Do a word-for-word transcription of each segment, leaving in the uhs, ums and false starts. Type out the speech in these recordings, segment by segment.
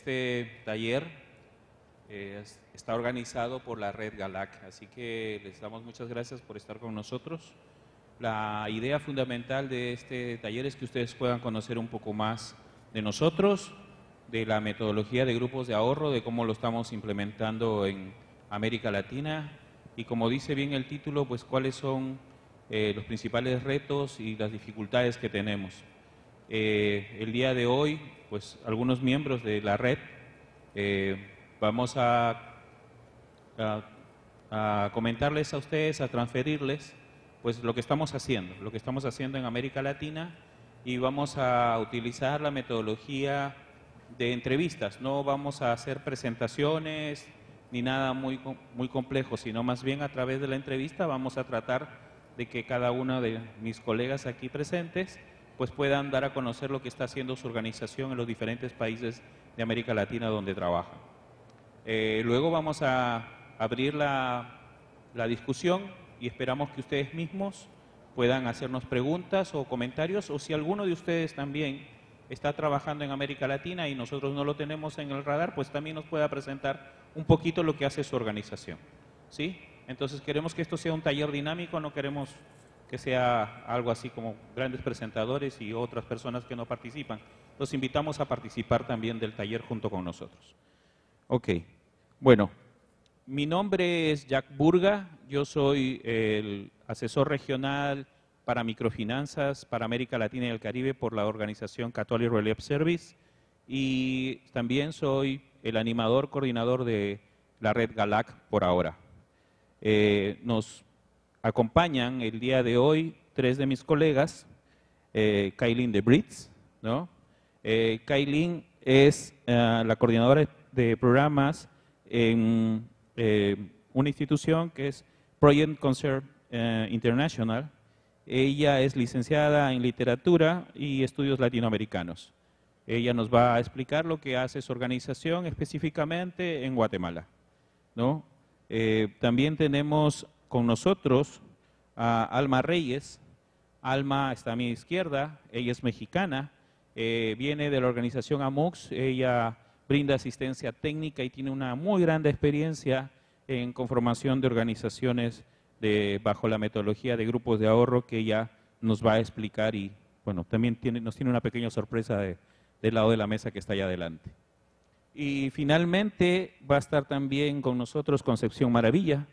Este taller eh, está organizado por la Red GALAC, así que les damos muchas gracias por estar con nosotros. La idea fundamental de este taller es que ustedes puedan conocer un poco más de nosotros, de la metodología de grupos de ahorro, de cómo lo estamos implementando en América Latina y, como dice bien el título, pues cuáles son eh, los principales retos y las dificultades que tenemos. Eh, el día de hoy, pues algunos miembros de la red eh, vamos a, a, a comentarles a ustedes, a transferirles pues lo que estamos haciendo, lo que estamos haciendo en América Latina, y vamos a utilizar la metodología de entrevistas. No vamos a hacer presentaciones ni nada muy, muy complejo, sino más bien a través de la entrevista vamos a tratar de que cada uno de mis colegas aquí presentes pues puedan dar a conocer lo que está haciendo su organización en los diferentes países de América Latina donde trabaja. Eh, luego vamos a abrir la, la discusión y esperamos que ustedes mismos puedan hacernos preguntas o comentarios, o si alguno de ustedes también está trabajando en América Latina y nosotros no lo tenemos en el radar, pues también nos pueda presentar un poquito lo que hace su organización, ¿sí? Entonces queremos que esto sea un taller dinámico, no queremos que sea algo así como grandes presentadores y otras personas que no participan. Los invitamos a participar también del taller junto con nosotros. Ok, bueno, mi nombre es Jack Burga, yo soy el asesor regional para microfinanzas para América Latina y el Caribe por la organización Catholic Relief Service, y también soy el animador, coordinador de la red GALAC por ahora. Eh, nos acompañan el día de hoy tres de mis colegas, eh, Kaelyn de Brits, ¿no? Eh, Kaelyn es eh, la coordinadora de programas en eh, una institución que es Project Concern eh, International. Ella es licenciada en literatura y estudios latinoamericanos. Ella nos va a explicar lo que hace su organización específicamente en Guatemala, ¿no? Eh, también tenemos con nosotros a Alma Reyes. Alma está a mi izquierda, ella es mexicana, eh, viene de la organización AMUCSS, ella brinda asistencia técnica y tiene una muy grande experiencia en conformación de organizaciones de, bajo la metodología de grupos de ahorro, que ella nos va a explicar, y bueno, también tiene, nos tiene una pequeña sorpresa de, del lado de la mesa que está allá adelante. Y finalmente va a estar también con nosotros Concepción Maravilla,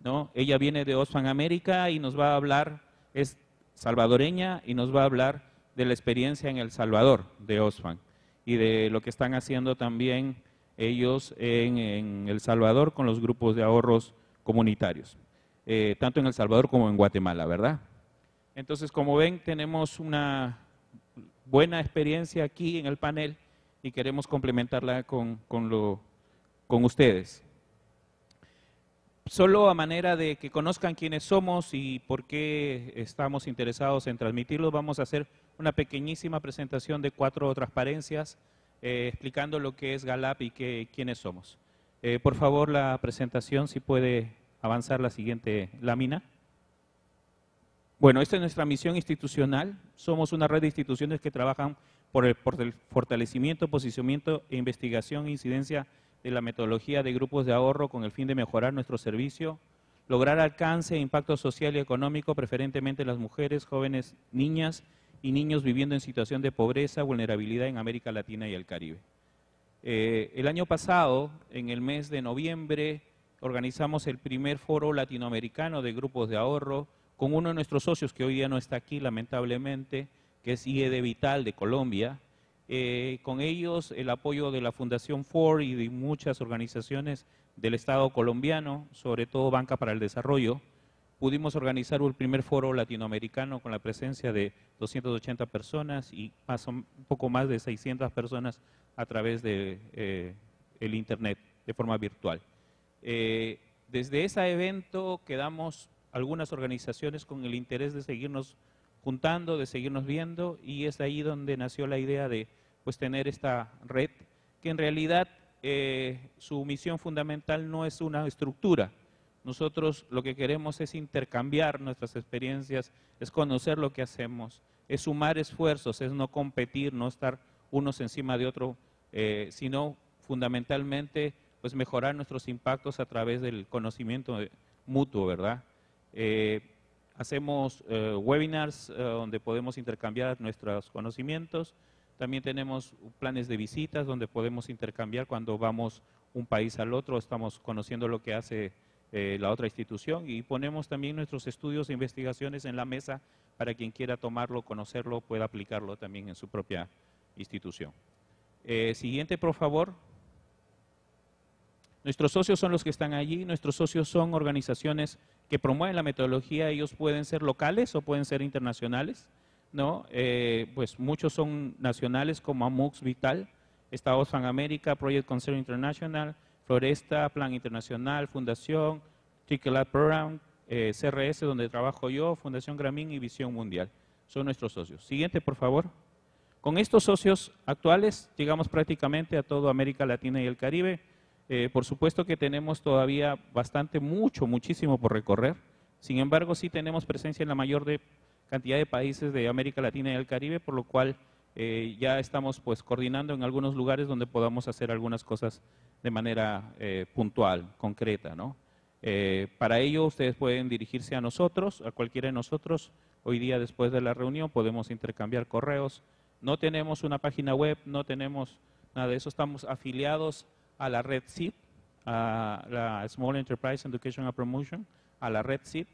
¿no? Ella viene de Oxfam América y nos va a hablar, es salvadoreña y nos va a hablar de la experiencia en El Salvador de Oxfam y de lo que están haciendo también ellos en, en El Salvador con los grupos de ahorros comunitarios, eh, tanto en El Salvador como en Guatemala, ¿verdad? Entonces, como ven, tenemos una buena experiencia aquí en el panel y queremos complementarla con, con, lo, con ustedes. Solo a manera de que conozcan quiénes somos y por qué estamos interesados en transmitirlo, vamos a hacer una pequeñísima presentación de cuatro transparencias eh, explicando lo que es GALAC y que, quiénes somos. Eh, por favor, la presentación, si puede avanzar la siguiente lámina. Bueno, esta es nuestra misión institucional. Somos una red de instituciones que trabajan por el, por el fortalecimiento, posicionamiento, e investigación e incidencia de la metodología de grupos de ahorro con el fin de mejorar nuestro servicio, lograr alcance e impacto social y económico, preferentemente las mujeres, jóvenes, niñas y niños viviendo en situación de pobreza, vulnerabilidad en América Latina y el Caribe. Eh, el año pasado, en el mes de noviembre, organizamos el primer foro latinoamericano de grupos de ahorro con uno de nuestros socios que hoy día no está aquí, lamentablemente, que es I E D Vital de Colombia. Eh, con ellos, el apoyo de la Fundación Ford y de muchas organizaciones del Estado colombiano, sobre todo Banca para el Desarrollo, pudimos organizar un primer foro latinoamericano con la presencia de doscientas ochenta personas y más, un poco más de seiscientas personas a través de eh, el Internet, de forma virtual. Eh, desde ese evento quedamos algunas organizaciones con el interés de seguirnos juntando, de seguirnos viendo, y es ahí donde nació la idea de pues tener esta red, que en realidad eh, su misión fundamental no es una estructura. Nosotros lo que queremos es intercambiar nuestras experiencias, es conocer lo que hacemos, es sumar esfuerzos, es no competir, no estar unos encima de otro, eh, sino fundamentalmente pues mejorar nuestros impactos a través del conocimiento mutuo, ¿verdad? Eh, hacemos eh, webinars eh, donde podemos intercambiar nuestros conocimientos. También tenemos planes de visitas donde podemos intercambiar cuando vamos un país al otro, estamos conociendo lo que hace eh, la otra institución, y ponemos también nuestros estudios e investigaciones en la mesa para quien quiera tomarlo, conocerlo, pueda aplicarlo también en su propia institución. Eh, siguiente, por favor. Nuestros socios son los que están allí, nuestros socios son organizaciones que promueven la metodología, ellos pueden ser locales o pueden ser internacionales, ¿no? Eh, pues muchos son nacionales como A M U C S S Vital, está Oxfam América, Project Concern International, Floresta, Plan Internacional, Fundación Ticolab Program, eh, C R S, donde trabajo yo, Fundación Gramín y Visión Mundial. Son nuestros socios. Siguiente, por favor. Con estos socios actuales llegamos prácticamente a toda América Latina y el Caribe. Eh, por supuesto que tenemos todavía bastante, mucho, muchísimo por recorrer. Sin embargo, sí tenemos presencia en la mayor de cantidad de países de América Latina y el Caribe, por lo cual eh, ya estamos pues coordinando en algunos lugares donde podamos hacer algunas cosas de manera eh, puntual, concreta, ¿no? Eh, para ello, ustedes pueden dirigirse a nosotros, a cualquiera de nosotros. Hoy día, después de la reunión, podemos intercambiar correos. No tenemos una página web, no tenemos nada de eso, estamos afiliados a la Red S I P, a la Small Enterprise Education and Promotion, a la Red S I P,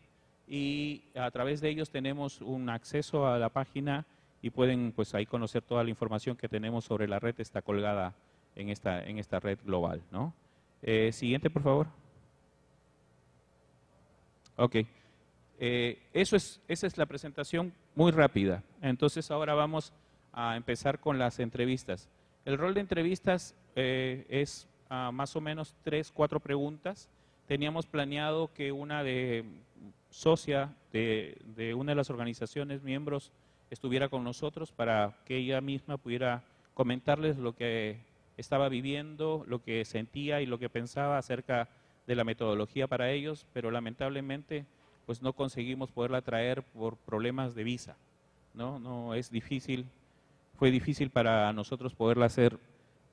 y a través de ellos tenemos un acceso a la página y pueden pues ahí conocer toda la información que tenemos sobre la red, está colgada en esta, en esta red global, ¿no? Eh, siguiente, por favor. Ok. Eh, eso es, esa es la presentación muy rápida. Entonces ahora vamos a empezar con las entrevistas. El rol de entrevistas eh, es ah, más o menos tres, cuatro preguntas. Teníamos planeado que una de socia de, de una de las organizaciones, miembros, estuviera con nosotros para que ella misma pudiera comentarles lo que estaba viviendo, lo que sentía y lo que pensaba acerca de la metodología para ellos, pero lamentablemente pues no conseguimos poderla traer por problemas de visa, ¿no? No es difícil, fue difícil para nosotros poderla hacer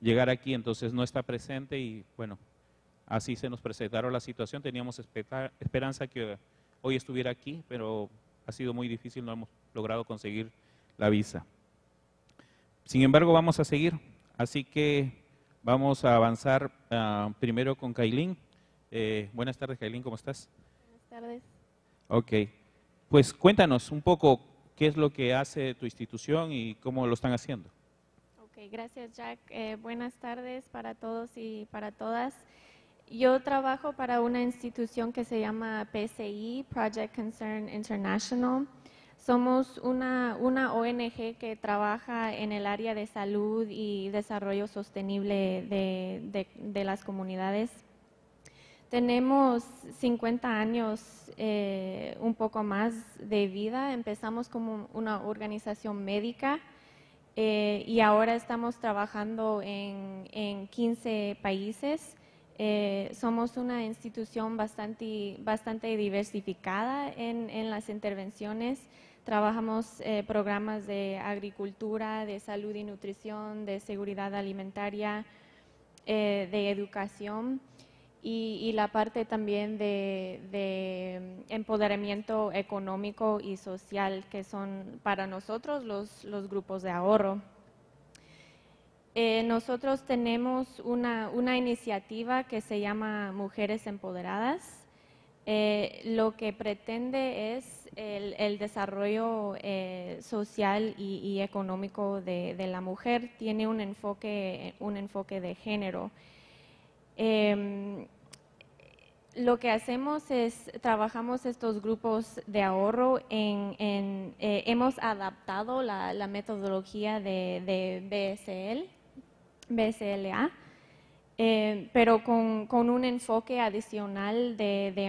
llegar aquí, entonces no está presente y bueno, así se nos presentaron la situación, teníamos esperanza que hoy estuviera aquí, pero ha sido muy difícil, no hemos logrado conseguir la visa. Sin embargo, vamos a seguir, así que vamos a avanzar uh, primero con Kaelyn. Eh, buenas tardes, Kaelyn, ¿cómo estás? Buenas tardes. Ok, pues cuéntanos un poco qué es lo que hace tu institución y cómo lo están haciendo. Ok, gracias, Jack. Eh, buenas tardes para todos y para todas. Yo trabajo para una institución que se llama P C I, Project Concern International. Somos una, una O N G que trabaja en el área de salud y desarrollo sostenible de, de, de las comunidades. Tenemos cincuenta años, eh, un poco más de vida. Empezamos como una organización médica. Eh, y ahora estamos trabajando en, en quince países. Eh, somos una institución bastante, bastante diversificada en, en las intervenciones. Trabajamos eh, programas de agricultura, de salud y nutrición, de seguridad alimentaria, eh, de educación y, y la parte también de, de empoderamiento económico y social, que son para nosotros los, los grupos de ahorro. Eh, nosotros tenemos una, una iniciativa que se llama Mujeres Empoderadas. Eh, lo que pretende es el, el desarrollo eh, social y, y económico de, de la mujer. Tiene un enfoque, un enfoque de género. Eh, lo que hacemos es, trabajamos estos grupos de ahorro, en, en, eh, hemos adaptado la, la metodología de, de B S L. B C L A, eh, pero con, con un enfoque adicional de, de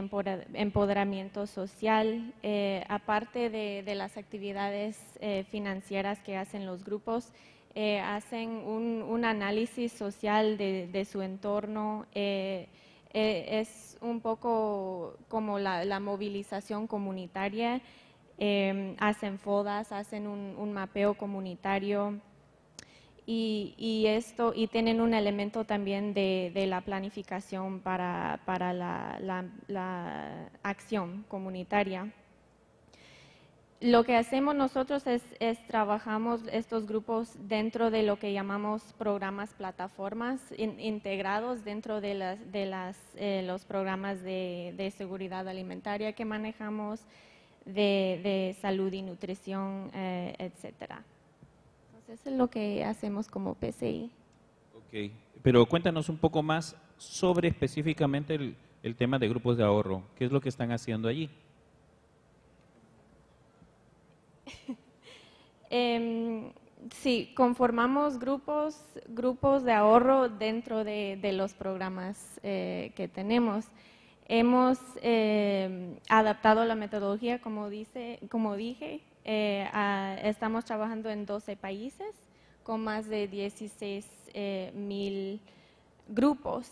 empoderamiento social, eh, aparte de, de las actividades eh, financieras que hacen los grupos, eh, hacen un, un análisis social de, de su entorno, eh, eh, es un poco como la, la movilización comunitaria, eh, hacen FODAS, hacen un, un mapeo comunitario. y, y esto y tienen un elemento también de, de la planificación para, para la, la, la acción comunitaria. Lo que hacemos nosotros es, es trabajamos estos grupos dentro de lo que llamamos programas plataformas in, integrados dentro de, las, de las, eh, los programas de, de seguridad alimentaria que manejamos, de, de salud y nutrición, eh, etcétera. Entonces, eso es lo que hacemos como P C I. Ok, pero cuéntanos un poco más sobre específicamente el, el tema de grupos de ahorro. ¿Qué es lo que están haciendo allí? eh, sí, conformamos grupos, grupos de ahorro dentro de, de los programas eh, que tenemos. Hemos eh, adaptado la metodología, como, dice, como dije, eh, a, estamos trabajando en doce países con más de dieciséis mil grupos.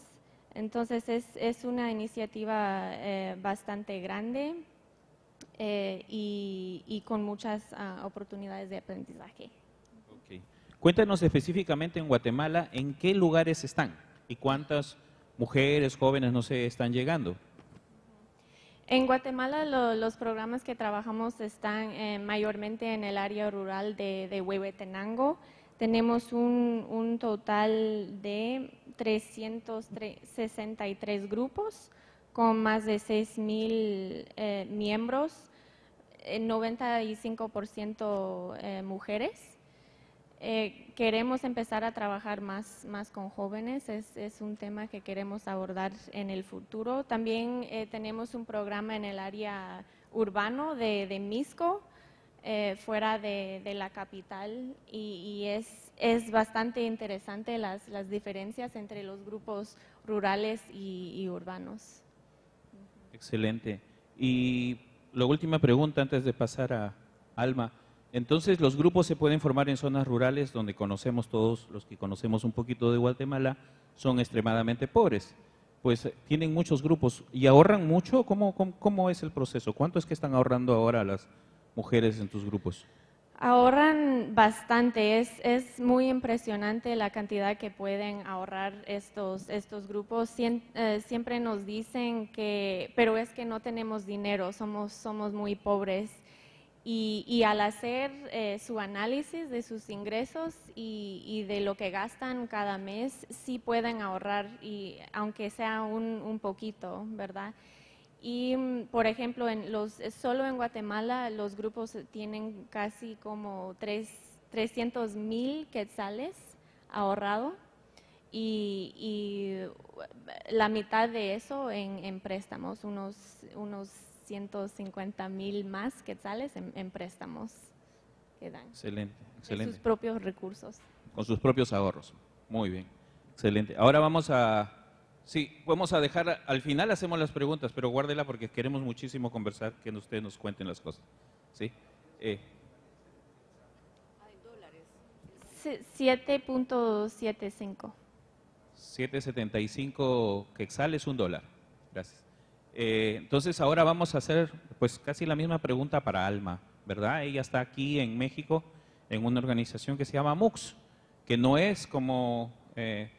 Entonces, es, es una iniciativa eh, bastante grande. Eh, y, y con muchas uh, oportunidades de aprendizaje. Okay. Cuéntanos específicamente en Guatemala, ¿en qué lugares están? ¿Y cuántas mujeres, jóvenes, no sé, están llegando? En Guatemala lo, los programas que trabajamos están eh, mayormente en el área rural de, de Huehuetenango. Tenemos un, un total de trescientos sesenta y tres grupos, con más de seis mil eh, miembros, noventa y cinco por ciento eh, mujeres. Eh, queremos empezar a trabajar más, más con jóvenes, es, es un tema que queremos abordar en el futuro. También eh, tenemos un programa en el área urbano de, de Mixco, eh, fuera de, de la capital, y, y es, es bastante interesante las, las diferencias entre los grupos rurales y, y urbanos. Excelente. Y la última pregunta antes de pasar a Alma. Entonces, los grupos se pueden formar en zonas rurales donde conocemos todos, los que conocemos un poquito de Guatemala, son extremadamente pobres. Pues tienen muchos grupos y ahorran mucho. ¿Cómo, cómo, cómo es el proceso? ¿Cuánto es que están ahorrando ahora las mujeres en tus grupos? Ahorran bastante, es, es muy impresionante la cantidad que pueden ahorrar estos, estos grupos. Siem, eh, siempre nos dicen que, pero es que no tenemos dinero, somos, somos muy pobres. Y, y al hacer eh, su análisis de sus ingresos y, y de lo que gastan cada mes, sí pueden ahorrar, y, aunque sea un, un poquito, ¿verdad? Y, por ejemplo, en los, solo en Guatemala los grupos tienen casi como trescientos mil quetzales ahorrado y, y la mitad de eso en, en préstamos, unos, unos ciento cincuenta mil más quetzales en, en préstamos que dan. Excelente, excelente. Con sus propios recursos. Con sus propios ahorros. Muy bien, excelente. Ahora vamos a... Sí, vamos a dejar, al final hacemos las preguntas, pero guárdela porque queremos muchísimo conversar, que ustedes nos cuenten las cosas. ¿Sí? Eh. siete punto setenta y cinco. siete setenta y cinco quetzales, un dólar. Gracias. Eh, entonces, ahora vamos a hacer pues casi la misma pregunta para Alma, ¿verdad? Ella está aquí en México, en una organización que se llama A M U C S S, que no es como eh,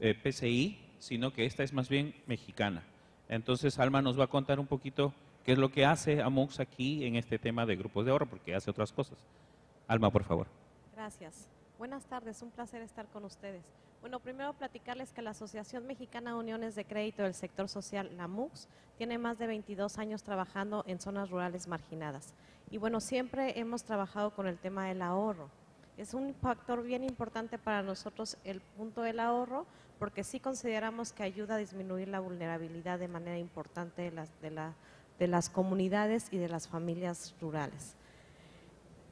eh, P C I, sino que esta es más bien mexicana. Entonces, Alma nos va a contar un poquito qué es lo que hace A M U C S S aquí en este tema de grupos de ahorro, porque hace otras cosas. Alma, por favor. Gracias. Buenas tardes, un placer estar con ustedes. Bueno, primero platicarles que la Asociación Mexicana de Uniones de Crédito del Sector Social, la A M U C S S, tiene más de veintidós años trabajando en zonas rurales marginadas. Y bueno, siempre hemos trabajado con el tema del ahorro. Es un factor bien importante para nosotros el punto del ahorro, porque sí consideramos que ayuda a disminuir la vulnerabilidad de manera importante de las, de la, de las comunidades y de las familias rurales.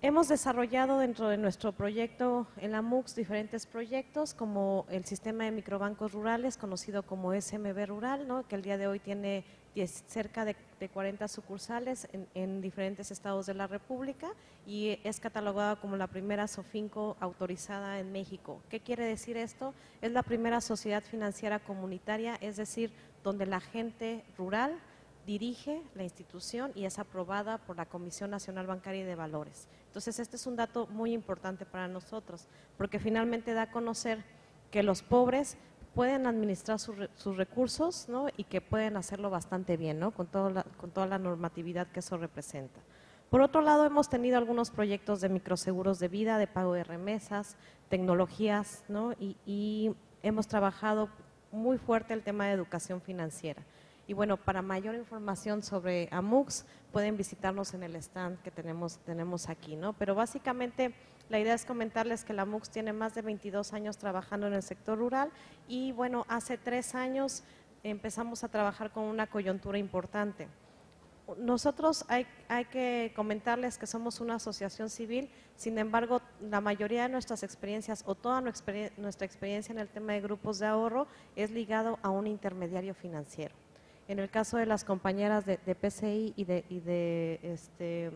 Hemos desarrollado dentro de nuestro proyecto en la A M U C S S diferentes proyectos como el sistema de microbancos rurales, conocido como S M B Rural, ¿no?, que el día de hoy tiene diez, cerca de, de cuarenta sucursales en, en diferentes estados de la República, y es catalogada como la primera SOFINCO autorizada en México. ¿Qué quiere decir esto? Es la primera sociedad financiera comunitaria, es decir, donde la gente rural dirige la institución y es aprobada por la Comisión Nacional Bancaria y de Valores. Entonces, este es un dato muy importante para nosotros, porque finalmente da a conocer que los pobres pueden administrar sus, sus recursos, ¿no?, y que pueden hacerlo bastante bien, ¿no?, con, todo la, con toda la normatividad que eso representa. Por otro lado, hemos tenido algunos proyectos de microseguros de vida, de pago de remesas, tecnologías, ¿no?, y, y hemos trabajado muy fuerte el tema de educación financiera. Y bueno, para mayor información sobre A M U C S S, pueden visitarnos en el stand que tenemos, tenemos aquí, ¿no? Pero básicamente la idea es comentarles que la A M U C S S tiene más de veintidós años trabajando en el sector rural y bueno, hace tres años empezamos a trabajar con una coyuntura importante. Nosotros hay, hay que comentarles que somos una asociación civil, sin embargo, la mayoría de nuestras experiencias o toda nuestra experiencia en el tema de grupos de ahorro es ligado a un intermediario financiero. En el caso de las compañeras de, de P C I y de, y de este,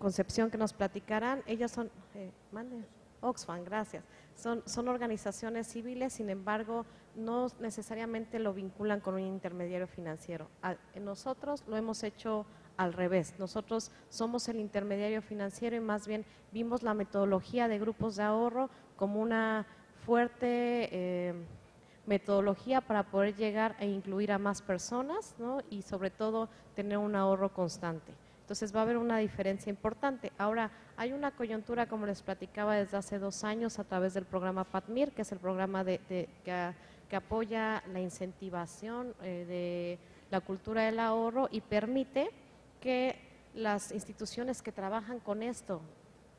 Concepción que nos platicarán, ellas son, eh, mande, Oxfam, gracias, son, son organizaciones civiles, sin embargo, no necesariamente lo vinculan con un intermediario financiero. A, nosotros lo hemos hecho al revés, nosotros somos el intermediario financiero y más bien vimos la metodología de grupos de ahorro como una fuerte… Eh, metodología para poder llegar a incluir a más personas, ¿no?, y sobre todo tener un ahorro constante. Entonces va a haber una diferencia importante. Ahora, hay una coyuntura, como les platicaba, desde hace dos años a través del programa PADMIR, que es el programa de, de, que, que apoya la incentivación eh, de la cultura del ahorro y permite que las instituciones que trabajan con esto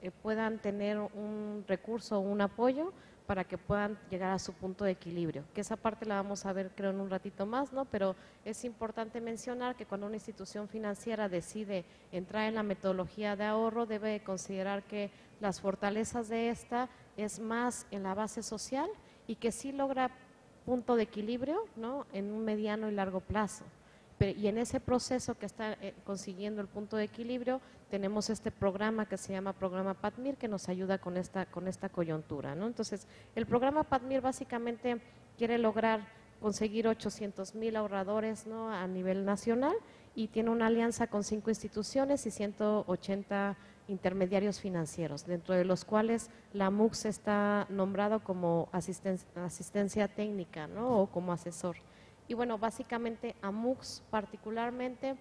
eh, puedan tener un recurso o un apoyo para que puedan llegar a su punto de equilibrio, que esa parte la vamos a ver creo en un ratito más, ¿no? Pero es importante mencionar que cuando una institución financiera decide entrar en la metodología de ahorro, debe considerar que las fortalezas de esta es más en la base social y que sí logra punto de equilibrio, ¿no?, en un mediano y largo plazo. Pero, y en ese proceso que está eh, consiguiendo el punto de equilibrio, tenemos este programa que se llama Programa PADMIR, que nos ayuda con esta, con esta coyuntura, ¿no? Entonces, el programa PADMIR básicamente quiere lograr conseguir ochocientos mil ahorradores, ¿no?, a nivel nacional y tiene una alianza con cinco instituciones y ciento ochenta intermediarios financieros, dentro de los cuales la A M U C S S está nombrado como asisten asistencia técnica, ¿no?, o como asesor. Y bueno, básicamente A M U C S S particularmente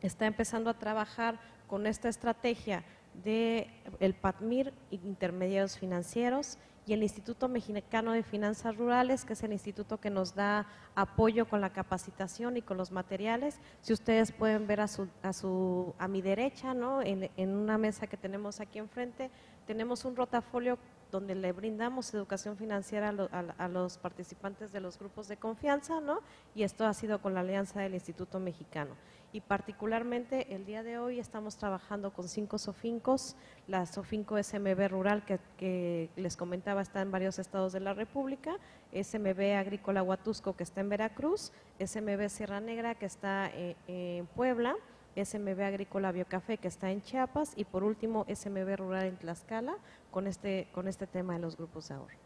está empezando a trabajar con esta estrategia del PADMIR, intermediarios financieros, y el Instituto Mexicano de Finanzas Rurales, que es el instituto que nos da apoyo con la capacitación y con los materiales. Si ustedes pueden ver a, su, a, su, a mi derecha, ¿no?, en, en una mesa que tenemos aquí enfrente, tenemos un rotafolio donde le brindamos educación financiera a, lo, a, a los participantes de los grupos de confianza, ¿no?, y esto ha sido con la alianza del Instituto Mexicano. Y particularmente el día de hoy estamos trabajando con cinco SOFINCOs, la SOFINCO S M B Rural que, que les comentaba está en varios estados de la República, S M B Agrícola Huatusco que está en Veracruz, S M B Sierra Negra que está en, en Puebla, S M B Agrícola Biocafé que está en Chiapas y por último S M B Rural en Tlaxcala con este, con este tema de los grupos de ahorro.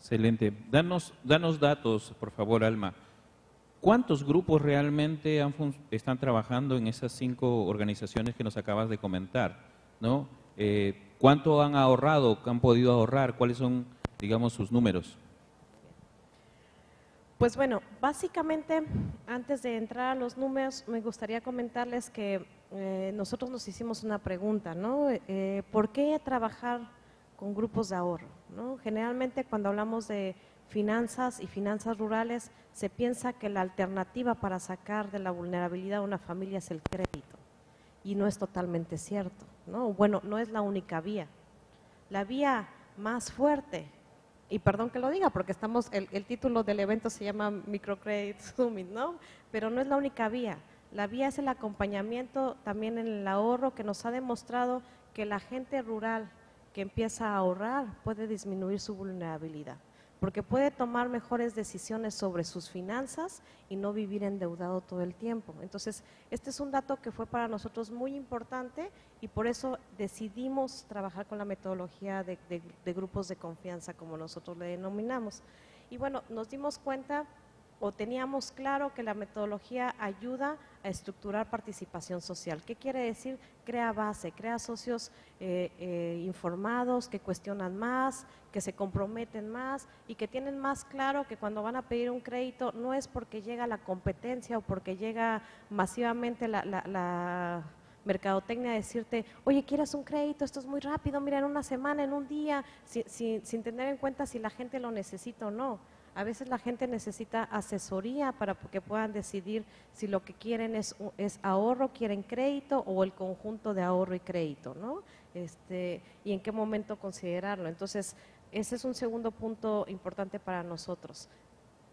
Excelente. Danos, danos datos, por favor, Alma. ¿Cuántos grupos realmente han, están trabajando en esas cinco organizaciones que nos acabas de comentar, ¿no? Eh, ¿Cuánto han ahorrado, han podido ahorrar? ¿Cuáles son, digamos, sus números? Pues bueno, básicamente, antes de entrar a los números, me gustaría comentarles que eh, nosotros nos hicimos una pregunta, ¿no? Eh, ¿Por qué trabajar con grupos de ahorro, ¿no? Generalmente, cuando hablamos de finanzas y finanzas rurales, se piensa que la alternativa para sacar de la vulnerabilidad a una familia es el crédito, y no es totalmente cierto, ¿no? Bueno, no es la única vía. La vía más fuerte… Y perdón que lo diga porque estamos, el, el título del evento se llama Microcredit Summit, ¿no? Pero no es la única vía. La vía es el acompañamiento también en el ahorro que nos ha demostrado que la gente rural que empieza a ahorrar puede disminuir su vulnerabilidad, porque puede tomar mejores decisiones sobre sus finanzas y no vivir endeudado todo el tiempo. Entonces, este es un dato que fue para nosotros muy importante y por eso decidimos trabajar con la metodología de, de, de grupos de confianza, como nosotros le denominamos. Y bueno, nos dimos cuenta o teníamos claro que la metodología ayuda estructurar participación social. ¿Qué quiere decir? Crea base, crea socios eh, eh, informados, que cuestionan más, que se comprometen más y que tienen más claro que cuando van a pedir un crédito no es porque llega la competencia o porque llega masivamente la… la, la mercadotecnia, decirte, oye, ¿quieres un crédito? Esto es muy rápido, mira, en una semana, en un día, sin, sin, sin tener en cuenta si la gente lo necesita o no. A veces la gente necesita asesoría para que puedan decidir si lo que quieren es, es ahorro, quieren crédito o el conjunto de ahorro y crédito, ¿no? Este, y en qué momento considerarlo. Entonces, ese es un segundo punto importante para nosotros,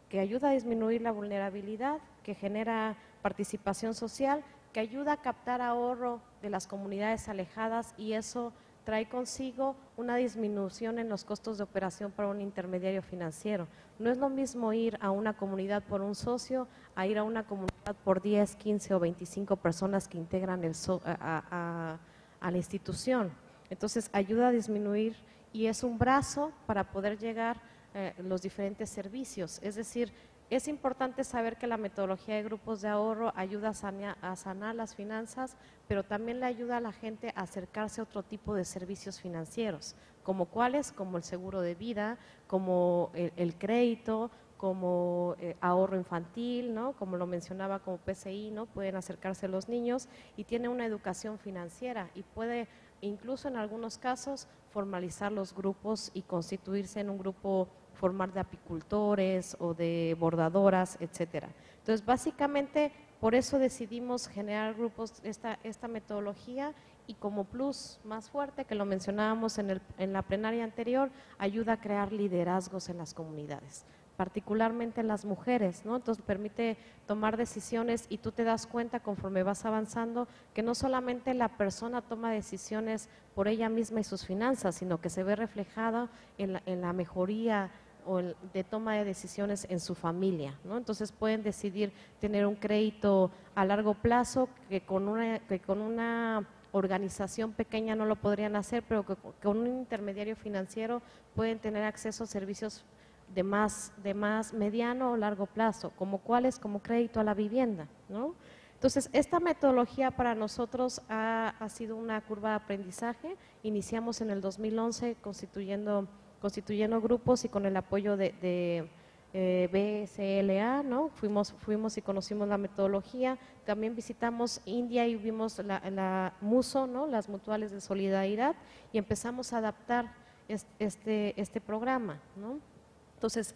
que ayuda a disminuir la vulnerabilidad, que genera participación social, que ayuda a captar ahorro de las comunidades alejadas y eso trae consigo una disminución en los costos de operación para un intermediario financiero. No es lo mismo ir a una comunidad por un socio a ir a una comunidad por diez, quince o veinticinco personas que integran el so, a, a, a la institución. Entonces ayuda a disminuir y es un brazo para poder llegar eh, los diferentes servicios, es decir, es importante saber que la metodología de grupos de ahorro ayuda a sanar, a sanar las finanzas, pero también le ayuda a la gente a acercarse a otro tipo de servicios financieros, como cuáles, como el seguro de vida, como el, el crédito, como eh, ahorro infantil, ¿no? Como lo mencionaba, como P C I, ¿no? Pueden acercarse los niños y tiene una educación financiera y puede incluso en algunos casos formalizar los grupos y constituirse en un grupo formar de apicultores o de bordadoras, etcétera. Entonces, básicamente, por eso decidimos generar grupos, esta, esta metodología y como plus más fuerte, que lo mencionábamos en, el, en la plenaria anterior, ayuda a crear liderazgos en las comunidades, particularmente en las mujeres, ¿no? Entonces, permite tomar decisiones y tú te das cuenta conforme vas avanzando que no solamente la persona toma decisiones por ella misma y sus finanzas, sino que se ve reflejada en la, en la mejoría o de toma de decisiones en su familia, ¿no? Entonces pueden decidir tener un crédito a largo plazo que con una, que con una organización pequeña no lo podrían hacer, pero que con un intermediario financiero pueden tener acceso a servicios de más, de más mediano o largo plazo, como cuáles, como crédito a la vivienda, ¿no? Entonces, esta metodología para nosotros ha, ha sido una curva de aprendizaje. Iniciamos en el dos mil once constituyendo constituyendo grupos y con el apoyo de, de eh, B C L A, ¿no? Fuimos, fuimos y conocimos la metodología, también visitamos India y vimos la, la MUSO, ¿no? Las mutuales de solidaridad y empezamos a adaptar este, este programa, ¿no? Entonces,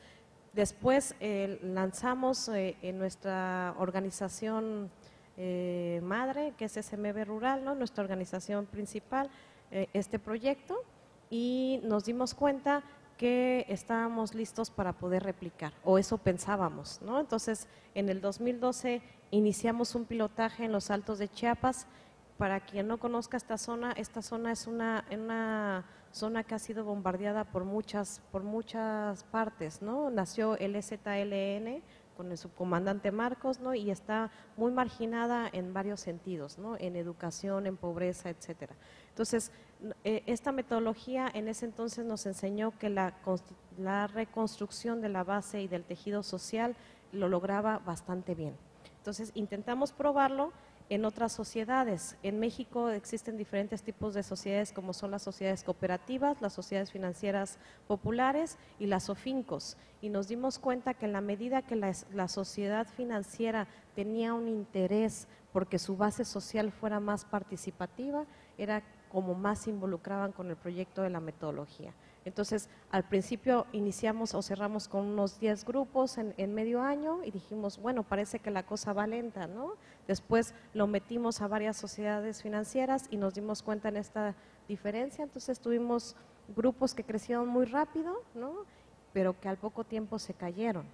después eh, lanzamos eh, en nuestra organización eh, madre, que es S M B Rural, ¿no? Nuestra organización principal, eh, este proyecto, y nos dimos cuenta que estábamos listos para poder replicar, o eso pensábamos, ¿no? Entonces, en el dos mil doce iniciamos un pilotaje en los Altos de Chiapas. Para quien no conozca esta zona, esta zona es una, una zona que ha sido bombardeada por muchas, por muchas partes, ¿no? Nació el E Z L N con el subcomandante Marcos, ¿no? Y está muy marginada en varios sentidos, ¿no? En educación, en pobreza, etcétera. Entonces, esta metodología en ese entonces nos enseñó que la, la reconstrucción de la base y del tejido social lo lograba bastante bien. Entonces, intentamos probarlo en otras sociedades. En México existen diferentes tipos de sociedades como son las sociedades cooperativas, las sociedades financieras populares y las SOFINCOS. Y nos dimos cuenta que en la medida que la, la sociedad financiera tenía un interés porque su base social fuera más participativa, era como más se involucraban con el proyecto de la metodología. Entonces, al principio iniciamos o cerramos con unos diez grupos en, en medio año y dijimos, bueno, parece que la cosa va lenta, ¿no? Después lo metimos a varias sociedades financieras y nos dimos cuenta en esta diferencia. Entonces, tuvimos grupos que crecieron muy rápido, ¿no? Pero que al poco tiempo se cayeron,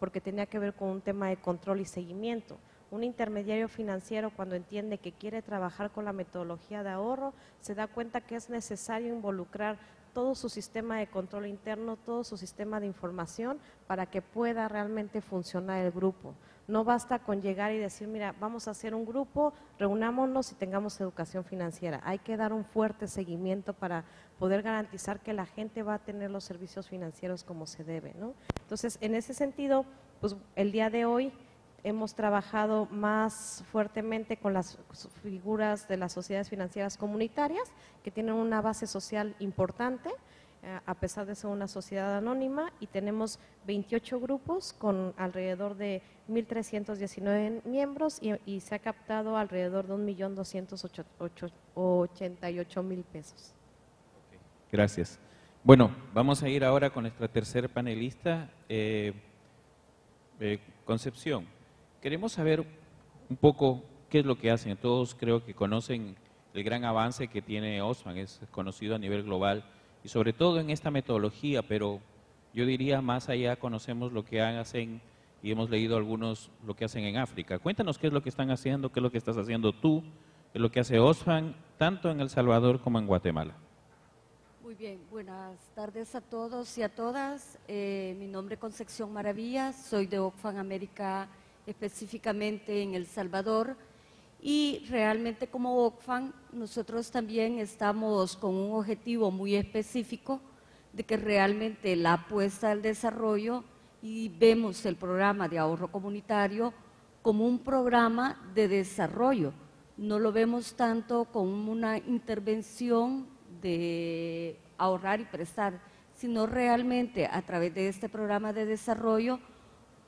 porque tenía que ver con un tema de control y seguimiento. Un intermediario financiero cuando entiende que quiere trabajar con la metodología de ahorro, se da cuenta que es necesario involucrar todo su sistema de control interno, todo su sistema de información para que pueda realmente funcionar el grupo. No basta con llegar y decir, mira, vamos a hacer un grupo, reunámonos y tengamos educación financiera. Hay que dar un fuerte seguimiento para poder garantizar que la gente va a tener los servicios financieros como se debe, ¿no? Entonces, en ese sentido, pues el día de hoy hemos trabajado más fuertemente con las figuras de las sociedades financieras comunitarias, que tienen una base social importante, a pesar de ser una sociedad anónima, y tenemos veintiocho grupos con alrededor de mil trescientos diecinueve miembros y, y se ha captado alrededor de un millón doscientos ochenta y ocho mil pesos. Okay, gracias. Bueno, vamos a ir ahora con nuestra tercer panelista, eh, eh, Concepción. Queremos saber un poco qué es lo que hacen. Todos creo que conocen el gran avance que tiene Oxfam, es conocido a nivel global, y sobre todo en esta metodología, pero yo diría más allá conocemos lo que hacen y hemos leído algunos lo que hacen en África. Cuéntanos qué es lo que están haciendo, qué es lo que estás haciendo tú, qué es lo que hace Oxfam, tanto en El Salvador como en Guatemala. Muy bien, buenas tardes a todos y a todas. Eh, mi nombre es Concepción Maravilla, soy de Oxfam América, específicamente en El Salvador. Y realmente como Oxfam, nosotros también estamos con un objetivo muy específico de que realmente la apuesta al desarrollo, y vemos el programa de ahorro comunitario como un programa de desarrollo. No lo vemos tanto como una intervención de ahorrar y prestar, sino realmente a través de este programa de desarrollo,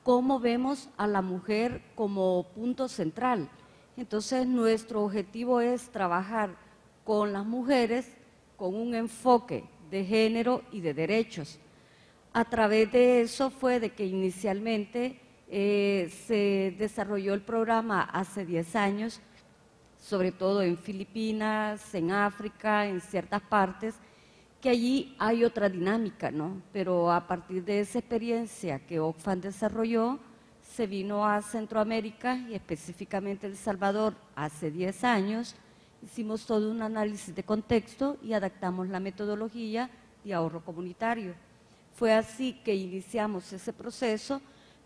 cómo vemos a la mujer como punto central. Entonces, nuestro objetivo es trabajar con las mujeres con un enfoque de género y de derechos. A través de eso fue de que inicialmente eh, se desarrolló el programa hace diez años, sobre todo en Filipinas, en África, en ciertas partes, que allí hay otra dinámica, ¿no? Pero a partir de esa experiencia que Oxfam desarrolló, se vino a Centroamérica y específicamente El Salvador hace diez años, hicimos todo un análisis de contexto y adaptamos la metodología de ahorro comunitario. Fue así que iniciamos ese proceso,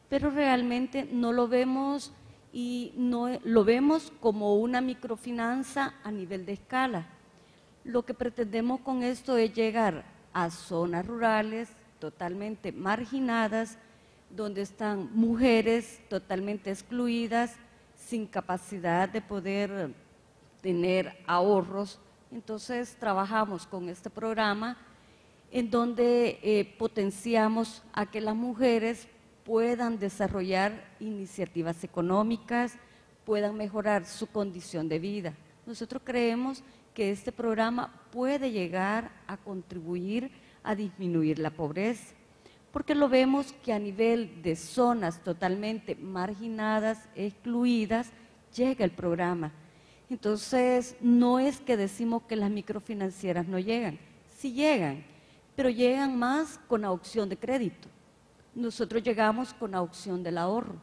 pero realmente no lo vemos y no lo vemos como una microfinanza a nivel de escala. Lo que pretendemos con esto es llegar a zonas rurales totalmente marginadas, donde están mujeres totalmente excluidas, sin capacidad de poder tener ahorros. Entonces, trabajamos con este programa en donde eh, potenciamos a que las mujeres puedan desarrollar iniciativas económicas, puedan mejorar su condición de vida. Nosotros creemos que este programa puede llegar a contribuir a disminuir la pobreza, porque lo vemos que a nivel de zonas totalmente marginadas, excluidas, llega el programa. Entonces, no es que decimos que las microfinancieras no llegan, sí llegan, pero llegan más con opción de crédito. Nosotros llegamos con opción del ahorro.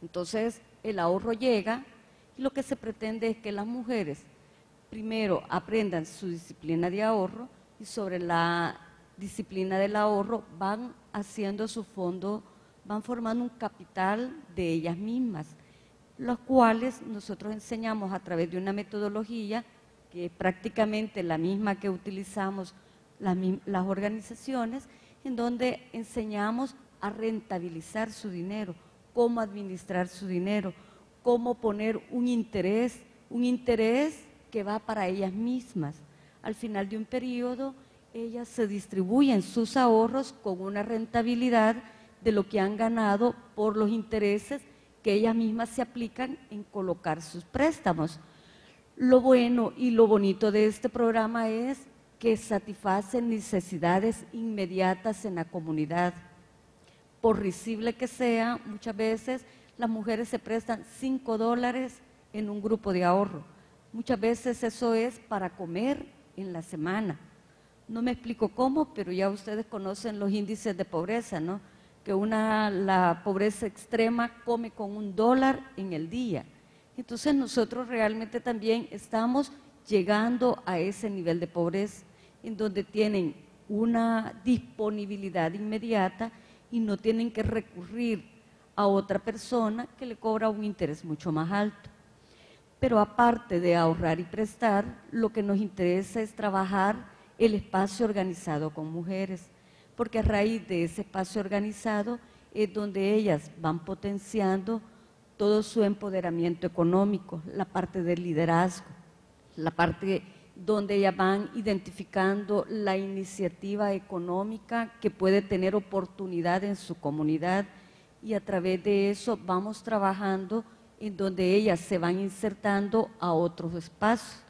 Entonces, el ahorro llega y lo que se pretende es que las mujeres primero aprendan su disciplina de ahorro y sobre la disciplina del ahorro van haciendo su fondo, van formando un capital de ellas mismas, los cuales nosotros enseñamos a través de una metodología que es prácticamente la misma que utilizamos las, las organizaciones, en donde enseñamos a rentabilizar su dinero, cómo administrar su dinero, cómo poner un interés, un interés que va para ellas mismas. Al final de un periodo, ellas se distribuyen sus ahorros con una rentabilidad de lo que han ganado por los intereses que ellas mismas se aplican en colocar sus préstamos. Lo bueno y lo bonito de este programa es que satisface necesidades inmediatas en la comunidad. Por risible que sea, muchas veces las mujeres se prestan cinco dólares en un grupo de ahorro. Muchas veces eso es para comer en la semana. No me explico cómo, pero ya ustedes conocen los índices de pobreza, ¿no? Que una, la pobreza extrema come con un dólar en el día. Entonces, nosotros realmente también estamos llegando a ese nivel de pobreza, en donde tienen una disponibilidad inmediata y no tienen que recurrir a otra persona que le cobra un interés mucho más alto. Pero aparte de ahorrar y prestar, lo que nos interesa es trabajar el espacio organizado con mujeres, porque a raíz de ese espacio organizado es donde ellas van potenciando todo su empoderamiento económico, la parte del liderazgo, la parte donde ya van identificando la iniciativa económica que puede tener oportunidad en su comunidad, y a través de eso vamos trabajando en donde ellas se van insertando a otros espacios.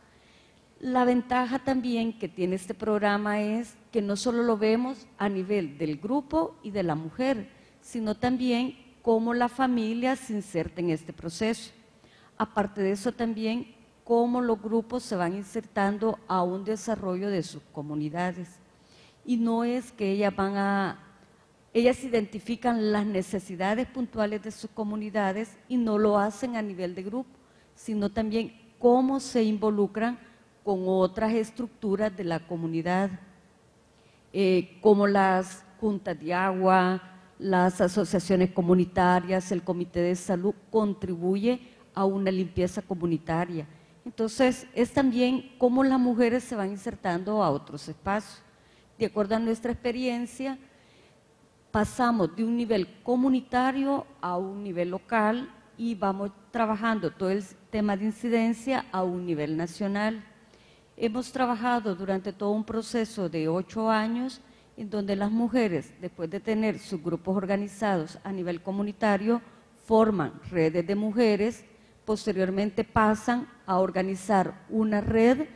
La ventaja también que tiene este programa es que no solo lo vemos a nivel del grupo y de la mujer, sino también cómo la familia se inserta en este proceso. Aparte de eso también, cómo los grupos se van insertando a un desarrollo de sus comunidades. Y no es que ellas van a, ellas identifican las necesidades puntuales de sus comunidades y no lo hacen a nivel de grupo, sino también cómo se involucran con otras estructuras de la comunidad, eh, como las juntas de agua, las asociaciones comunitarias, el comité de salud, contribuye a una limpieza comunitaria. Entonces, es también cómo las mujeres se van insertando a otros espacios. De acuerdo a nuestra experiencia, pasamos de un nivel comunitario a un nivel local y vamos trabajando todo el tema de incidencia a un nivel nacional. Hemos trabajado durante todo un proceso de ocho años en donde las mujeres, después de tener sus grupos organizados a nivel comunitario, forman redes de mujeres. Posteriormente pasan a organizar una red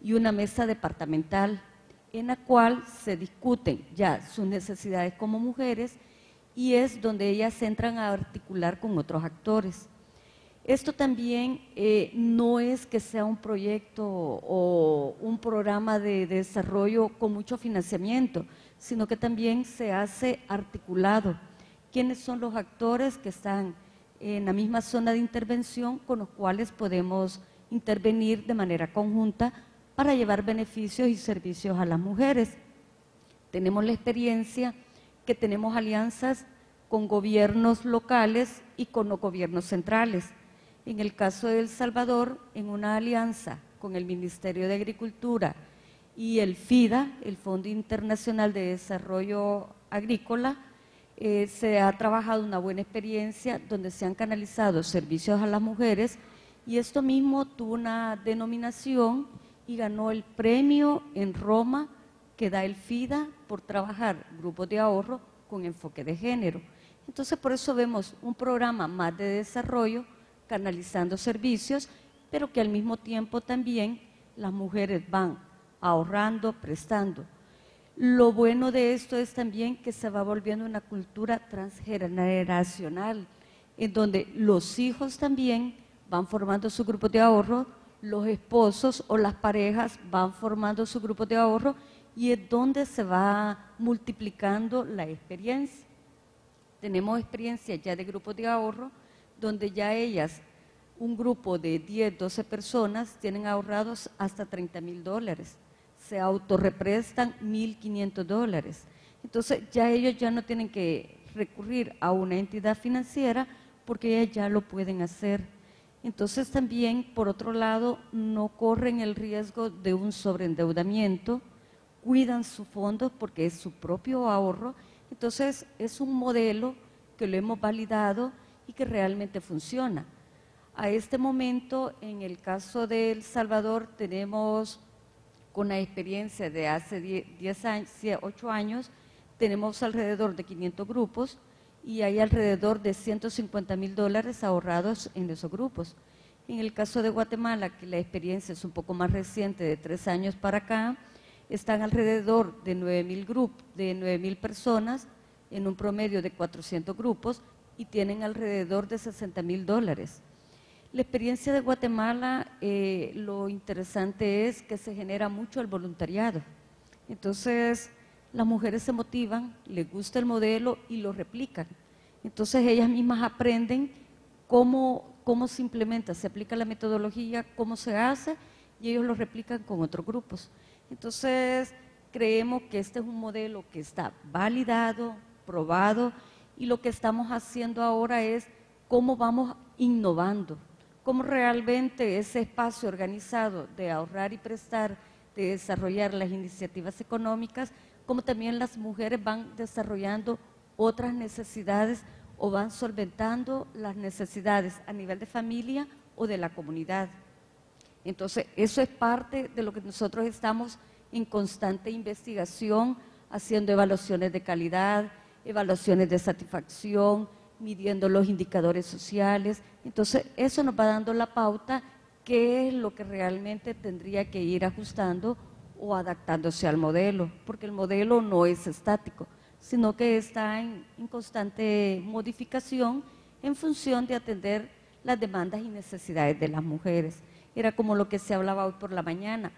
y una mesa departamental en la cual se discuten ya sus necesidades como mujeres, y es donde ellas entran a articular con otros actores. Esto también eh, no es que sea un proyecto o un programa de desarrollo con mucho financiamiento, sino que también se hace articulado. ¿Quiénes son los actores que están en la misma zona de intervención con los cuales podemos intervenir de manera conjunta para llevar beneficios y servicios a las mujeres? Tenemos la experiencia que tenemos alianzas con gobiernos locales y con los gobiernos centrales. En el caso de El Salvador, en una alianza con el Ministerio de Agricultura y el FIDA, el Fondo Internacional de Desarrollo Agrícola, Eh, se ha trabajado una buena experiencia donde se han canalizado servicios a las mujeres, y esto mismo tuvo una denominación y ganó el premio en Roma que da el FIDA por trabajar grupos de ahorro con enfoque de género. Entonces, por eso vemos un programa más de desarrollo canalizando servicios, pero que al mismo tiempo también las mujeres van ahorrando, prestando. Lo bueno de esto es también que se va volviendo una cultura transgeneracional, en donde los hijos también van formando su grupo de ahorro, los esposos o las parejas van formando su grupo de ahorro, y es donde se va multiplicando la experiencia. Tenemos experiencia ya de grupos de ahorro, donde ya ellas, un grupo de diez, doce personas, tienen ahorrados hasta treinta mil dólares. Se autorreprestan mil quinientos dólares. Entonces, ya ellos ya no tienen que recurrir a una entidad financiera porque ellas ya lo pueden hacer. Entonces, también, por otro lado, no corren el riesgo de un sobreendeudamiento, cuidan sus fondos porque es su propio ahorro. Entonces, es un modelo que lo hemos validado y que realmente funciona. A este momento, en el caso de El Salvador, tenemos, con la experiencia de hace diez, diez años, ocho años, tenemos alrededor de quinientos grupos y hay alrededor de ciento cincuenta mil dólares ahorrados en esos grupos. En el caso de Guatemala, que la experiencia es un poco más reciente, de tres años para acá, están alrededor de nueve mil personas en un promedio de cuatrocientos grupos y tienen alrededor de sesenta mil dólares. La experiencia de Guatemala, eh, lo interesante es que se genera mucho el voluntariado. Entonces, las mujeres se motivan, les gusta el modelo y lo replican. Entonces, ellas mismas aprenden cómo, cómo se implementa, se aplica la metodología, cómo se hace, y ellos lo replican con otros grupos. Entonces, creemos que este es un modelo que está validado, probado, y lo que estamos haciendo ahora es cómo vamos innovando. Cómo realmente ese espacio organizado de ahorrar y prestar, de desarrollar las iniciativas económicas, como también las mujeres van desarrollando otras necesidades o van solventando las necesidades a nivel de familia o de la comunidad. Entonces, eso es parte de lo que nosotros estamos en constante investigación, haciendo evaluaciones de calidad, evaluaciones de satisfacción, midiendo los indicadores sociales. Entonces, eso nos va dando la pauta, qué es lo que realmente tendría que ir ajustando o adaptándose al modelo, porque el modelo no es estático, sino que está en, en constante modificación en función de atender las demandas y necesidades de las mujeres. Era como lo que se hablaba hoy por la mañana,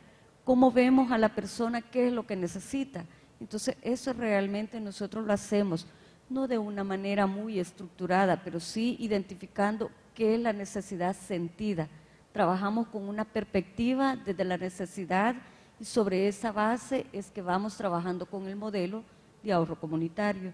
cómo vemos a la persona, qué es lo que necesita. Entonces, eso realmente nosotros lo hacemos, no de una manera muy estructurada, pero sí identificando qué es la necesidad sentida. Trabajamos con una perspectiva desde la necesidad y sobre esa base es que vamos trabajando con el modelo de ahorro comunitario.